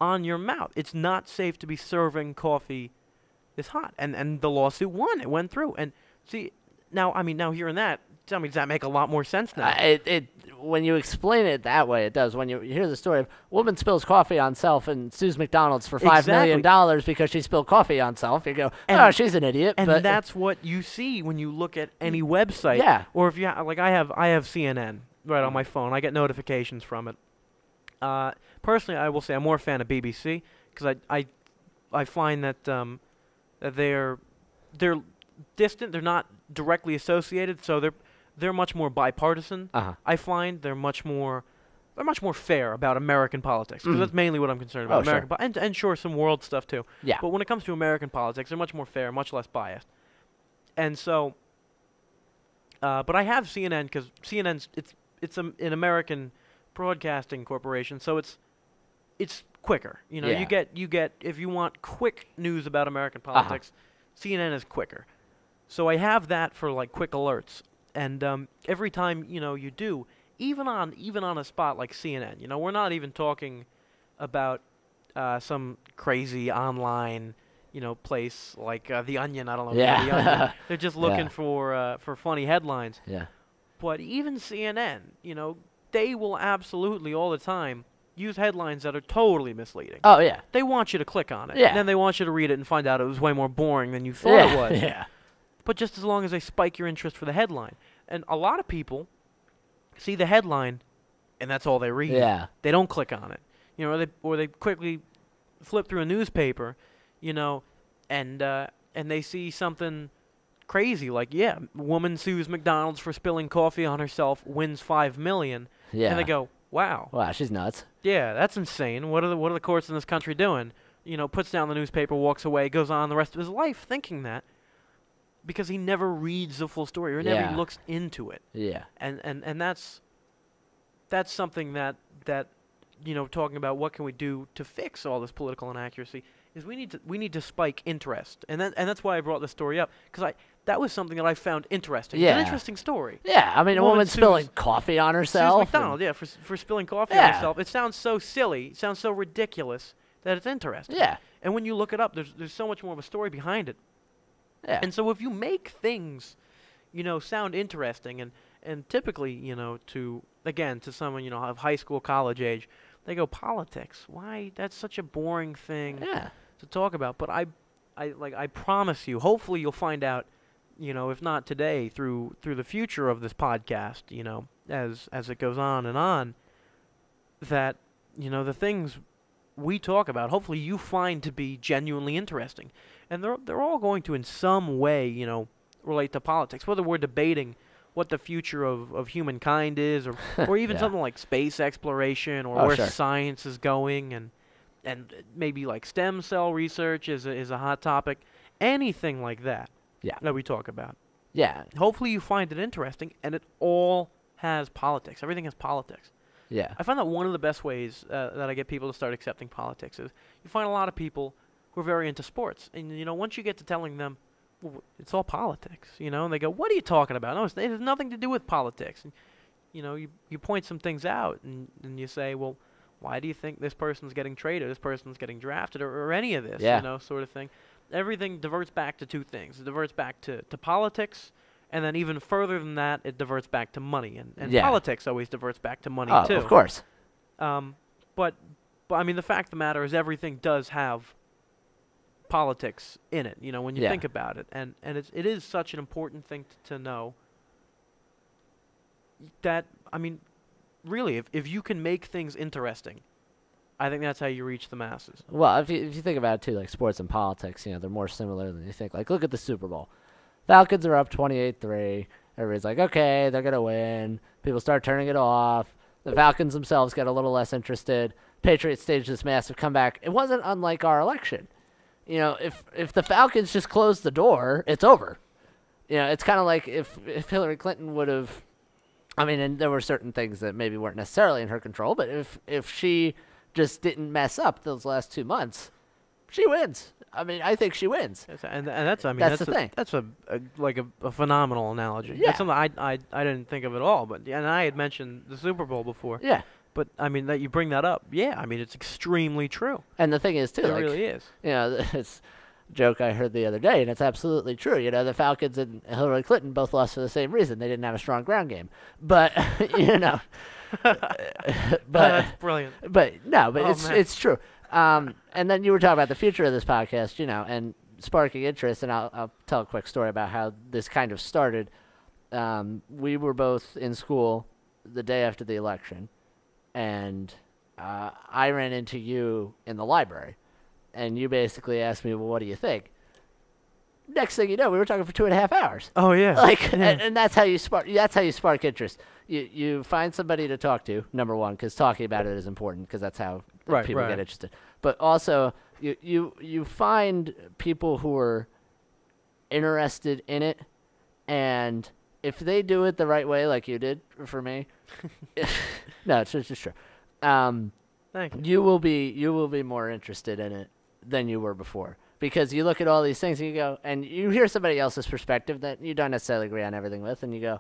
on your mouth. It's not safe to be serving coffee this hot. And and the lawsuit won. It went through. And see, now, I mean, now hearing that, tell me, does that make a lot more sense now? Uh, it, it when you explain it that way, it does. When you hear the story of woman spills coffee on self and sues McDonald's for five exactly. million dollars because she spilled coffee on self, you go, and, oh, she's an idiot. And but that's it, what you see when you look at any website. Yeah. Or if you ha- like, I have I have C N N right on my phone. I get notifications from it. Uh, personally, I will say I'm more a fan of B B C because I, I, I find that um, that they're they're distant. They're not directly associated, so they're they're much more bipartisan. Uh-huh. I find they're much more they're much more fair about American politics because mm. that's mainly what I'm concerned about. Oh, American sure. Po- and and sure some world stuff too. Yeah. But when it comes to American politics, they're much more fair, much less biased. And so, uh, but I have C N N because C N N's it's it's a, an American broadcasting corporation, so it's it's quicker, you know. Yeah. you get you get if you want quick news about American politics, uh-huh. C N N is quicker, so I have that for like quick alerts. And um every time, you know, you do, even on even on a spot like C N N, you know, we're not even talking about uh, some crazy online, you know, place like uh, The Onion. I don't know. Yeah. The Onion. They're just looking yeah. for uh, for funny headlines. Yeah. But even C N N, you know, they will absolutely all the time use headlines that are totally misleading. Oh, yeah. They want you to click on it. Yeah. And then they want you to read it and find out it was way more boring than you thought yeah. it was. Yeah. But just as long as they spike your interest for the headline. And a lot of people see the headline, and that's all they read. Yeah. They don't click on it. You know, or they, or they quickly flip through a newspaper, you know, and uh, and they see something crazy, like, yeah, woman sues McDonald's for spilling coffee on herself, wins five million dollars. Yeah. And they go, wow. Wow, she's nuts. Yeah, that's insane. What are the, what are the courts in this country doing? You know, puts down the newspaper, walks away, goes on the rest of his life thinking that, because he never reads the full story or yeah. never looks into it. Yeah. And and, and that's that's something that, that, you know, talking about what can we do to fix all this political inaccuracy is we need to we need to spike interest. And that, and that's why I brought this story up, because I that was something that I found interesting. Yeah. It's an interesting story. Yeah, I mean, a woman, woman spilling coffee on herself. McDonald, yeah, for, for spilling coffee yeah. on herself. It sounds so silly, it sounds so ridiculous that it's interesting. Yeah. And when you look it up, there's there's so much more of a story behind it. Yeah. And so if you make things, you know, sound interesting, and, and typically, you know, to, again, to someone, you know, of high school, college age, they go, politics, why? That's such a boring thing yeah. to talk about. But I, I, like, I promise you, hopefully you'll find out, you know, if not today, through through the future of this podcast, you know, as as it goes on and on, that, you know, the things we talk about, hopefully you find to be genuinely interesting. And they're, they're all going to, in some way, you know, relate to politics, whether we're debating what the future of, of humankind is, or, or even yeah. something like space exploration, or oh, where sure. science is going, and and maybe like stem cell research is a, is a hot topic, anything like that. Yeah. That we talk about. Yeah. Hopefully you find it interesting, and it all has politics. Everything has politics. Yeah. I find that one of the best ways uh, that I get people to start accepting politics is you find a lot of people who are very into sports. And, you know, once you get to telling them, well, it's all politics, you know, and they go, what are you talking about? No, it's, it has nothing to do with politics. And, you know, you, you point some things out, and, and you say, well, why do you think this person's getting traded, this person's getting drafted, or, or any of this, yeah. you know, sort of thing. Everything diverts back to two things. It diverts back to, to politics, and then even further than that, it diverts back to money. And, and yeah. politics always diverts back to money, oh, too. Of course. Um, but, but, I mean, the fact of the matter is everything does have politics in it, you know, when you yeah. think about it. And, and it's, it is such an important thing t- to know that, I mean, really, if, if you can make things interesting, I think that's how you reach the masses. Well, if you, if you think about it, too, like sports and politics, you know, they're more similar than you think. Like, look at the Super Bowl. Falcons are up twenty-eight three. Everybody's like, okay, they're going to win. People start turning it off. The Falcons themselves get a little less interested. Patriots staged this massive comeback. It wasn't unlike our election. You know, if, if the Falcons just closed the door, it's over. You know, it's kind of like if, if Hillary Clinton would have – I mean, and there were certain things that maybe weren't necessarily in her control, but if, if she – just didn't mess up those last two months, she wins. I mean, I think she wins. Yes, and, and that's, I mean, that's, that's the a, thing. That's a, a like a, a phenomenal analogy. Yeah. That's something I, I I didn't think of at all. But and I had mentioned the Super Bowl before. Yeah. But I mean that you bring that up. Yeah. I mean, it's extremely true. And the thing is too, it like, really is. You know, it's a joke I heard the other day, and it's absolutely true. You know, the Falcons and Hillary Clinton both lost for the same reason. They didn't have a strong ground game. But you know. but oh, that's brilliant. But no, but oh, it's man. it's true. Um, and then you were talking about the future of this podcast, you know, and sparking interest. And I'll I'll tell a quick story about how this kind of started. Um, we were both in school the day after the election, and uh, I ran into you in the library, and you basically asked me, "Well, what do you think?" Next thing you know, we were talking for two and a half hours. Oh yeah, like, yeah. And, and that's how you spark. That's how you spark interest. You you find somebody to talk to. Number one, because talking about it is important, because that's how right, people right. get interested. But also, you you you find people who are interested in it, and if they do it the right way, like you did for me, no, it's just, it's true. Um, Thank you. You will be you will be more interested in it than you were before. Because you look at all these things and you go, and you hear somebody else's perspective that you don't necessarily agree on everything with, and you go,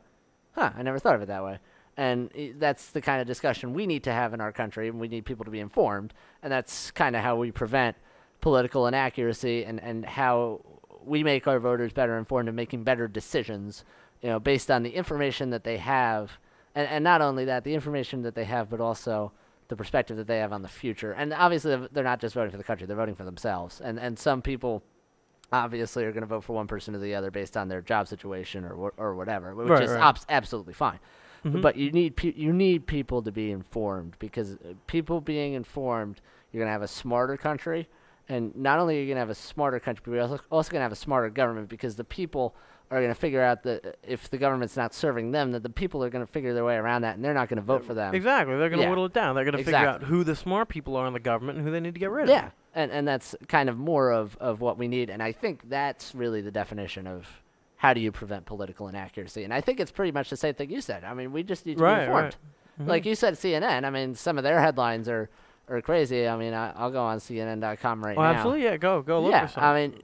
huh, I never thought of it that way. And that's the kind of discussion we need to have in our country, and we need people to be informed. And that's kind of how we prevent political inaccuracy, and, and how we make our voters better informed and making better decisions, you know, based on the information that they have. And, and not only that, the information that they have, but also the perspective that they have on the future. And obviously they're not just voting for the country, they're voting for themselves. And, and some people obviously are going to vote for one person or the other based on their job situation or, or whatever, which right, is right. Ob- absolutely fine. Mm-hmm. But you need pe- you need people to be informed, because people being informed, you're going to have a smarter country. And not only are you going to have a smarter country, but you're also, also going to have a smarter government, because the people are going to figure out that if the government's not serving them, that the people are going to figure their way around that, and they're not going to vote for them. Exactly. They're going to yeah. whittle it down. They're going to exactly. figure out who the smart people are in the government and who they need to get rid yeah. of. Yeah, and, and that's kind of more of, of what we need. And I think that's really the definition of – how do you prevent political inaccuracy? And I think it's pretty much the same thing you said. I mean, we just need to right, be informed. Right. Mm-hmm. Like you said, C N N. I mean, some of their headlines are, are crazy. I mean, I, I'll go on C N N dot com right oh, now. Absolutely, yeah. Go, go look yeah, for something. I mean,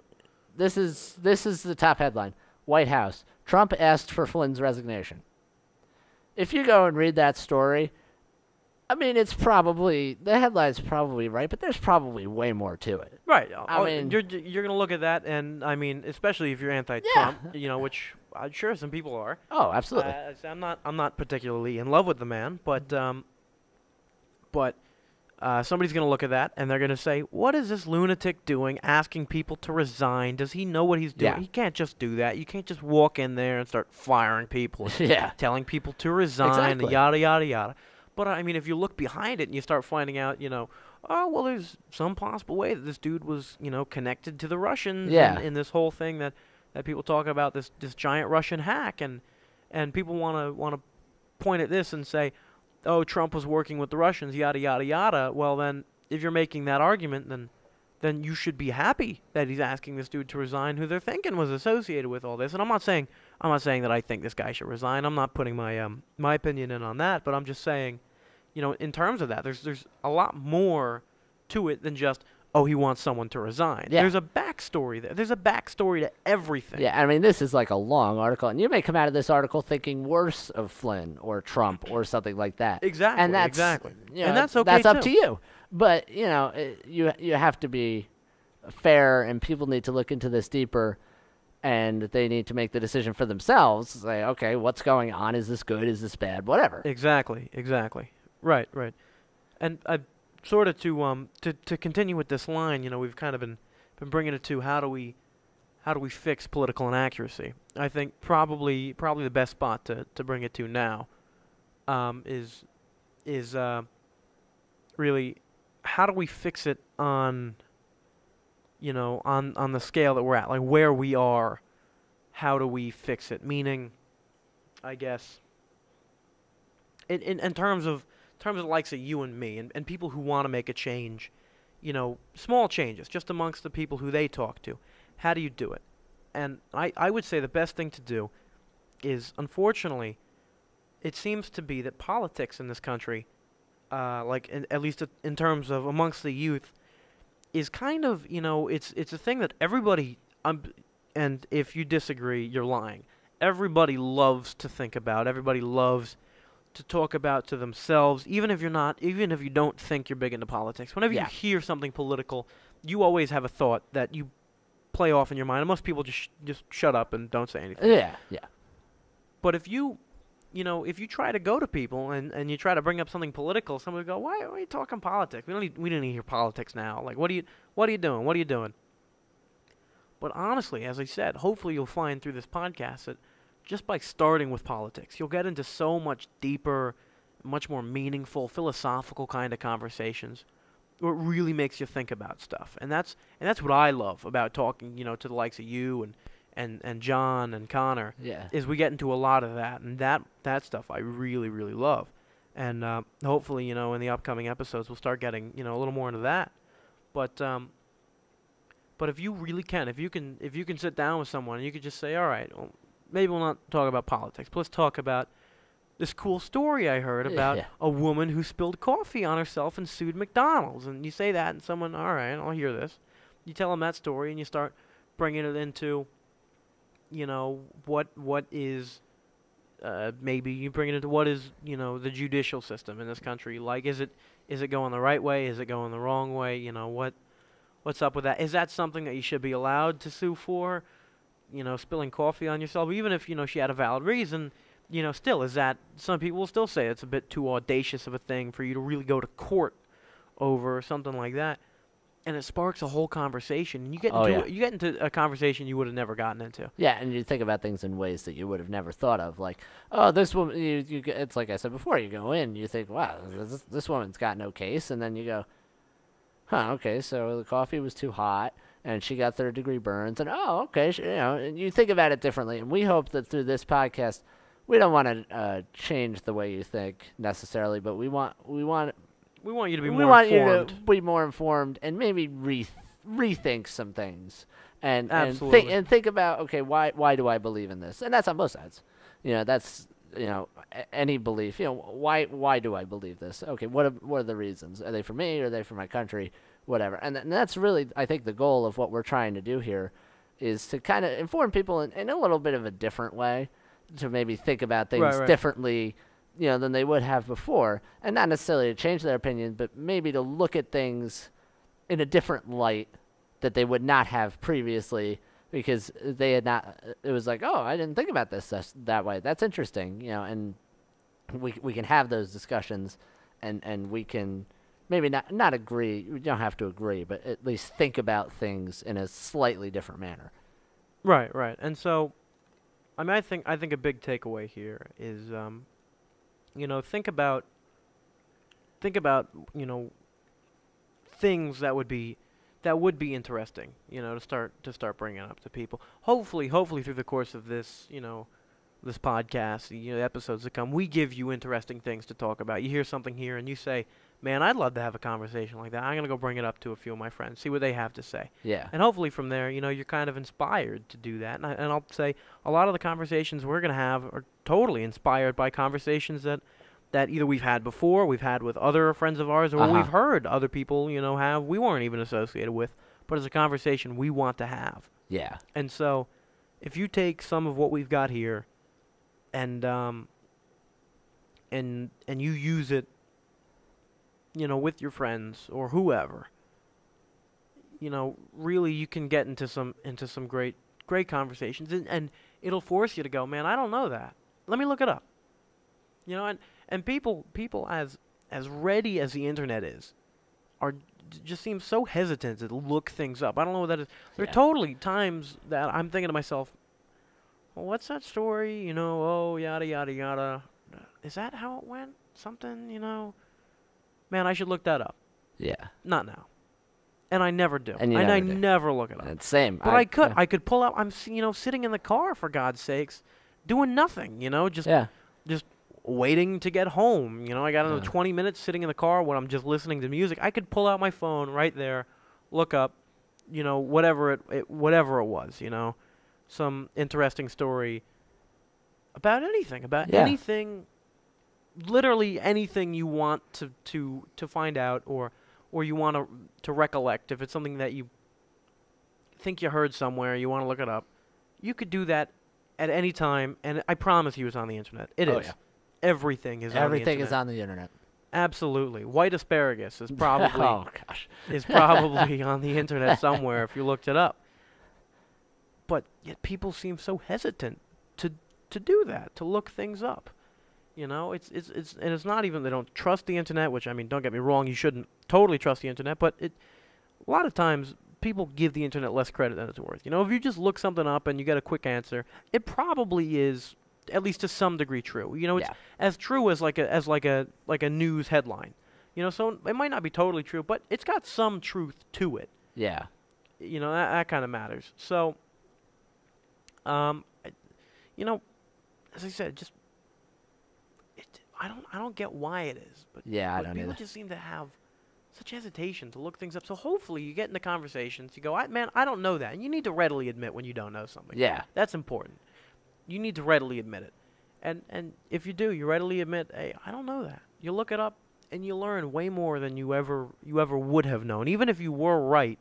this is this is the top headline. White House: Trump asked for Flynn's resignation. If you go and read that story, I mean, it's probably the headline's probably right, but there's probably way more to it. Right. I oh, mean, you're you're gonna look at that, and I mean, especially if you're anti-Trump, yeah. you know, which I'm sure some people are. Oh, absolutely. Uh, I'm not. I'm not particularly in love with the man, but um. But, uh, somebody's gonna look at that, and they're gonna say, "What is this lunatic doing? Asking people to resign? Does he know what he's doing? Yeah. He can't just do that. You can't just walk in there and start firing people, and yeah. telling people to resign, exactly. and yada yada yada." But, I mean, if you look behind it and you start finding out, you know, oh, well, there's some possible way that this dude was, you know, connected to the Russians yeah. in, in this whole thing that, that people talk about, this, this giant Russian hack. And and people want to want to point at this and say, oh, Trump was working with the Russians, yada, yada, yada. Well, then, if you're making that argument, then then you should be happy that he's asking this dude to resign who they're thinking was associated with all this. And I'm not saying I'm not saying that I think this guy should resign. I'm not putting my um my opinion in on that, but I'm just saying, you know, in terms of that, there's there's a lot more to it than just, oh, he wants someone to resign. Yeah. There's a backstory there. There's a backstory to everything. Yeah, I mean, this is like a long article, and you may come out of this article thinking worse of Flynn or Trump or something like that. Exactly. And that's exactly. You know, and that's okay. That's up too. to you. But, you know, it, you you have to be fair, and people need to look into this deeper, and they need to make the decision for themselves. Say, okay, what's going on? Is this good? Is this bad? Whatever. Exactly, exactly. Right, right. And I sort of to um to, to continue with this line, you know, we've kind of been been bringing it to how do we how do we fix political inaccuracy? I think probably probably the best spot to, to bring it to now um is is uh really how do we fix it on, you know, on, on the scale that we're at, like where we are, how do we fix it? Meaning, I guess, in in, in terms of in terms of the likes of you and me and, and people who want to make a change, you know, small changes, just amongst the people who they talk to, how do you do it? And I, I would say the best thing to do is, unfortunately, it seems to be that politics in this country, Uh, like in, at least in terms of amongst the youth, is kind of, you know, it's it's a thing that everybody, um, and if you disagree, you're lying. Everybody loves to think about. Everybody loves to talk about to themselves, even if you're not, even if you don't think you're big into politics. Whenever yeah. you hear something political, you always have a thought that you play off in your mind. And most people just sh- just shut up and don't say anything. Yeah, yeah. But if you You know, if you try to go to people and, and you try to bring up something political, somebody will go, why, why are you talking politics? We don't need, we don't need to hear politics now. Like, what are you what are you doing? What are you doing? But honestly, as I said, hopefully you'll find through this podcast that just by starting with politics, you'll get into so much deeper, much more meaningful, philosophical kind of conversations where it really makes you think about stuff. And that's and that's what I love about talking, you know, to the likes of you and and and John and Connor, yeah. is we get into a lot of that, and that that stuff I really, really love. And uh, hopefully, you know, in the upcoming episodes, we'll start getting, you know, a little more into that. But um, but if you really can, if you can, if you can sit down with someone, and you could just say, all right, well, maybe we'll not talk about politics, but let's talk about this cool story I heard about yeah. a woman who spilled coffee on herself and sued McDonald's. And you say that, and someone, all right, I'll hear this. You tell them that story, and you start bringing it into, you know, what what is Uh, maybe you bring it into what is, you know, the judicial system in this country. Like, is it is it going the right way? Is it going the wrong way? You know, what what's up with that? Is that something that you should be allowed to sue for? You know, spilling coffee on yourself, even if, you know, she had a valid reason, you know, still is that, some people will still say it's a bit too audacious of a thing for you to really go to court over or something like that. And it sparks a whole conversation. You get oh into yeah. a, you get into a conversation you would have never gotten into. Yeah, and you think about things in ways that you would have never thought of. Like, oh, this woman. You, you, it's like I said before. You go in, you think, wow, this, this woman's got no case, and then you go, huh, okay, so the coffee was too hot, and she got third degree burns, and oh, okay, she, you know, and you think about it differently. And we hope that through this podcast, we don't want to uh, change the way you think necessarily, but we want we want. We want you to be we more want informed. You to be more informed and maybe re rethink some things and and think and think about, okay, why why do I believe in this? And that's on both sides. You know, that's, you know, any belief, you know, why why do I believe this? Okay, what are, what are the reasons? Are they for me? Are they for my country? Whatever. And, th and that's really, I think, the goal of what we're trying to do here is to kind of inform people in, in a little bit of a different way, to maybe think about things right, right. differently. You know, than they would have before, and not necessarily to change their opinion, but maybe to look at things in a different light that they would not have previously, because they had not, it was like, oh, I didn't think about this that way. That's interesting, you know, and we we can have those discussions, and, and we can maybe not, not agree, we don't have to agree, but at least think about things in a slightly different manner. Right, right, and so, I mean, I think, I think a big takeaway here is, um, you know, think about, think about, you know, things that would be, that would be interesting, you know, to start, to start bringing up to people. Hopefully, hopefully through the course of this, you know, this podcast, you know, episodes that come, we give you interesting things to talk about. You hear something here and you say, man, I'd love to have a conversation like that. I'm going to go bring it up to a few of my friends, see what they have to say. Yeah. And hopefully from there, you know, you're kind of inspired to do that. And, I, and I'll say a lot of the conversations we're going to have are totally inspired by conversations that, that either we've had before, we've had with other friends of ours, or uh-huh. we've heard other people, you know, have we weren't even associated with, but it's a conversation we want to have. Yeah. And so if you take some of what we've got here and, um, and, and you use it, you know, with your friends or whoever, you know, really you can get into some into some great great conversations, and, and it'll force you to go, man, I don't know that. Let me look it up. You know, and, and people people as as ready as the internet is are just seem so hesitant to look things up. I don't know what that is. There yeah. are totally times that I'm thinking to myself, well, what's that story? You know, oh, yada yada yada. Is that how it went? Something, you know. Man, I should look that up. Yeah. Not now. And I never do. And, you and never I do. never look it up. It's same. But I, I could. Yeah. I could pull out. I'm, you know, sitting in the car, for God's sakes, doing nothing, you know, just yeah. just waiting to get home. You know, I got another yeah. twenty minutes sitting in the car when I'm just listening to music. I could pull out my phone right there, look up, you know, whatever it, it whatever it was, you know, some interesting story about anything, about yeah. anything. Literally anything you want to, to, to find out, or or you want to to recollect. If it's something that you think you heard somewhere, you want to look it up, you could do that at any time. And I promise you, it's on the internet. It oh is. Yeah. Everything is. Everything on the internet. is on the internet. Absolutely. White asparagus is probably oh gosh is probably on the internet somewhere if you looked it up. But yet people seem so hesitant to to do that, to look things up. You know, it's it's it's and it's not even they don't trust the internet, which I mean, don't get me wrong, you shouldn't totally trust the internet, but it a lot of times people give the internet less credit than it's worth. You know, if you just look something up and you get a quick answer, it probably is at least to some degree true. You know, it's yeah. as true as like a as like a like a news headline. You know, so it might not be totally true, but it's got some truth to it. Yeah. You know, that, that kind of matters. So, um, you know, as I said, just. I don't I don't get why it is, but, yeah, but I don't people either. just seem to have such hesitation to look things up. So hopefully you get into conversations, you go, I, man, I don't know that. And you need to readily admit when you don't know something. Yeah. That's important. You need to readily admit it. And and if you do, you readily admit, hey, I don't know that. You look it up and you learn way more than you ever you ever would have known. Even if you were right,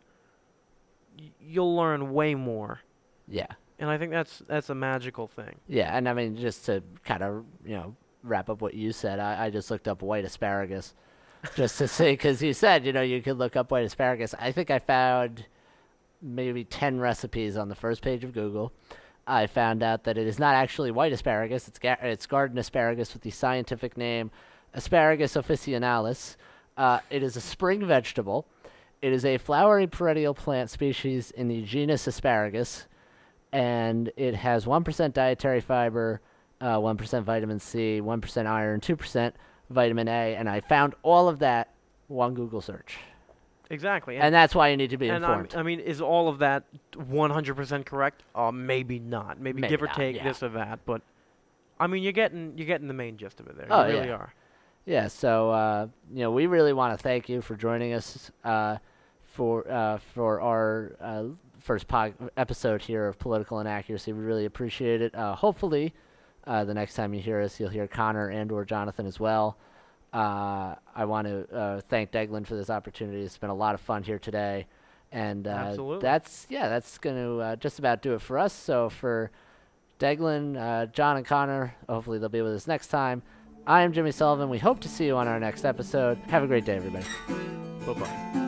y you'll learn way more. Yeah. And I think that's that's a magical thing. Yeah, and I mean, just to kind of, you know, wrap up what you said, I, I just looked up white asparagus just to see, because you said, you know, you could look up white asparagus. I think I found maybe ten recipes on the first page of Google. I found out that it is not actually white asparagus. It's, ga it's garden asparagus with the scientific name Asparagus officinalis. Uh, it is a spring vegetable. It is a flowery perennial plant species in the genus Asparagus, and it has one percent dietary fiber, uh, one percent vitamin C, one percent iron, two percent vitamin A, and I found all of that one Google search. Exactly. And, and that's why you need to be and informed. I'm, I mean, is all of that one hundred percent correct? Uh, maybe not. Maybe, maybe give not, or take yeah. this or that, but I mean, you're getting you're getting the main gist of it there. Oh, you really yeah. are. Yeah, so uh, you know, we really want to thank you for joining us uh, for uh, for our uh, first pod episode here of Political Inaccuracy. We really appreciate it. Uh, hopefully, uh, the next time you hear us, you'll hear Connor and or Jonathan as well. Uh, I want to uh, thank Deaglan for this opportunity. It's been a lot of fun here today, and uh, Absolutely. that's yeah, that's going to uh, just about do it for us. So for Deaglan, uh, John, and Connor, hopefully they'll be with us next time. I am Jimmy Sullivan. We hope to see you on our next episode. Have a great day, everybody. Bye-bye.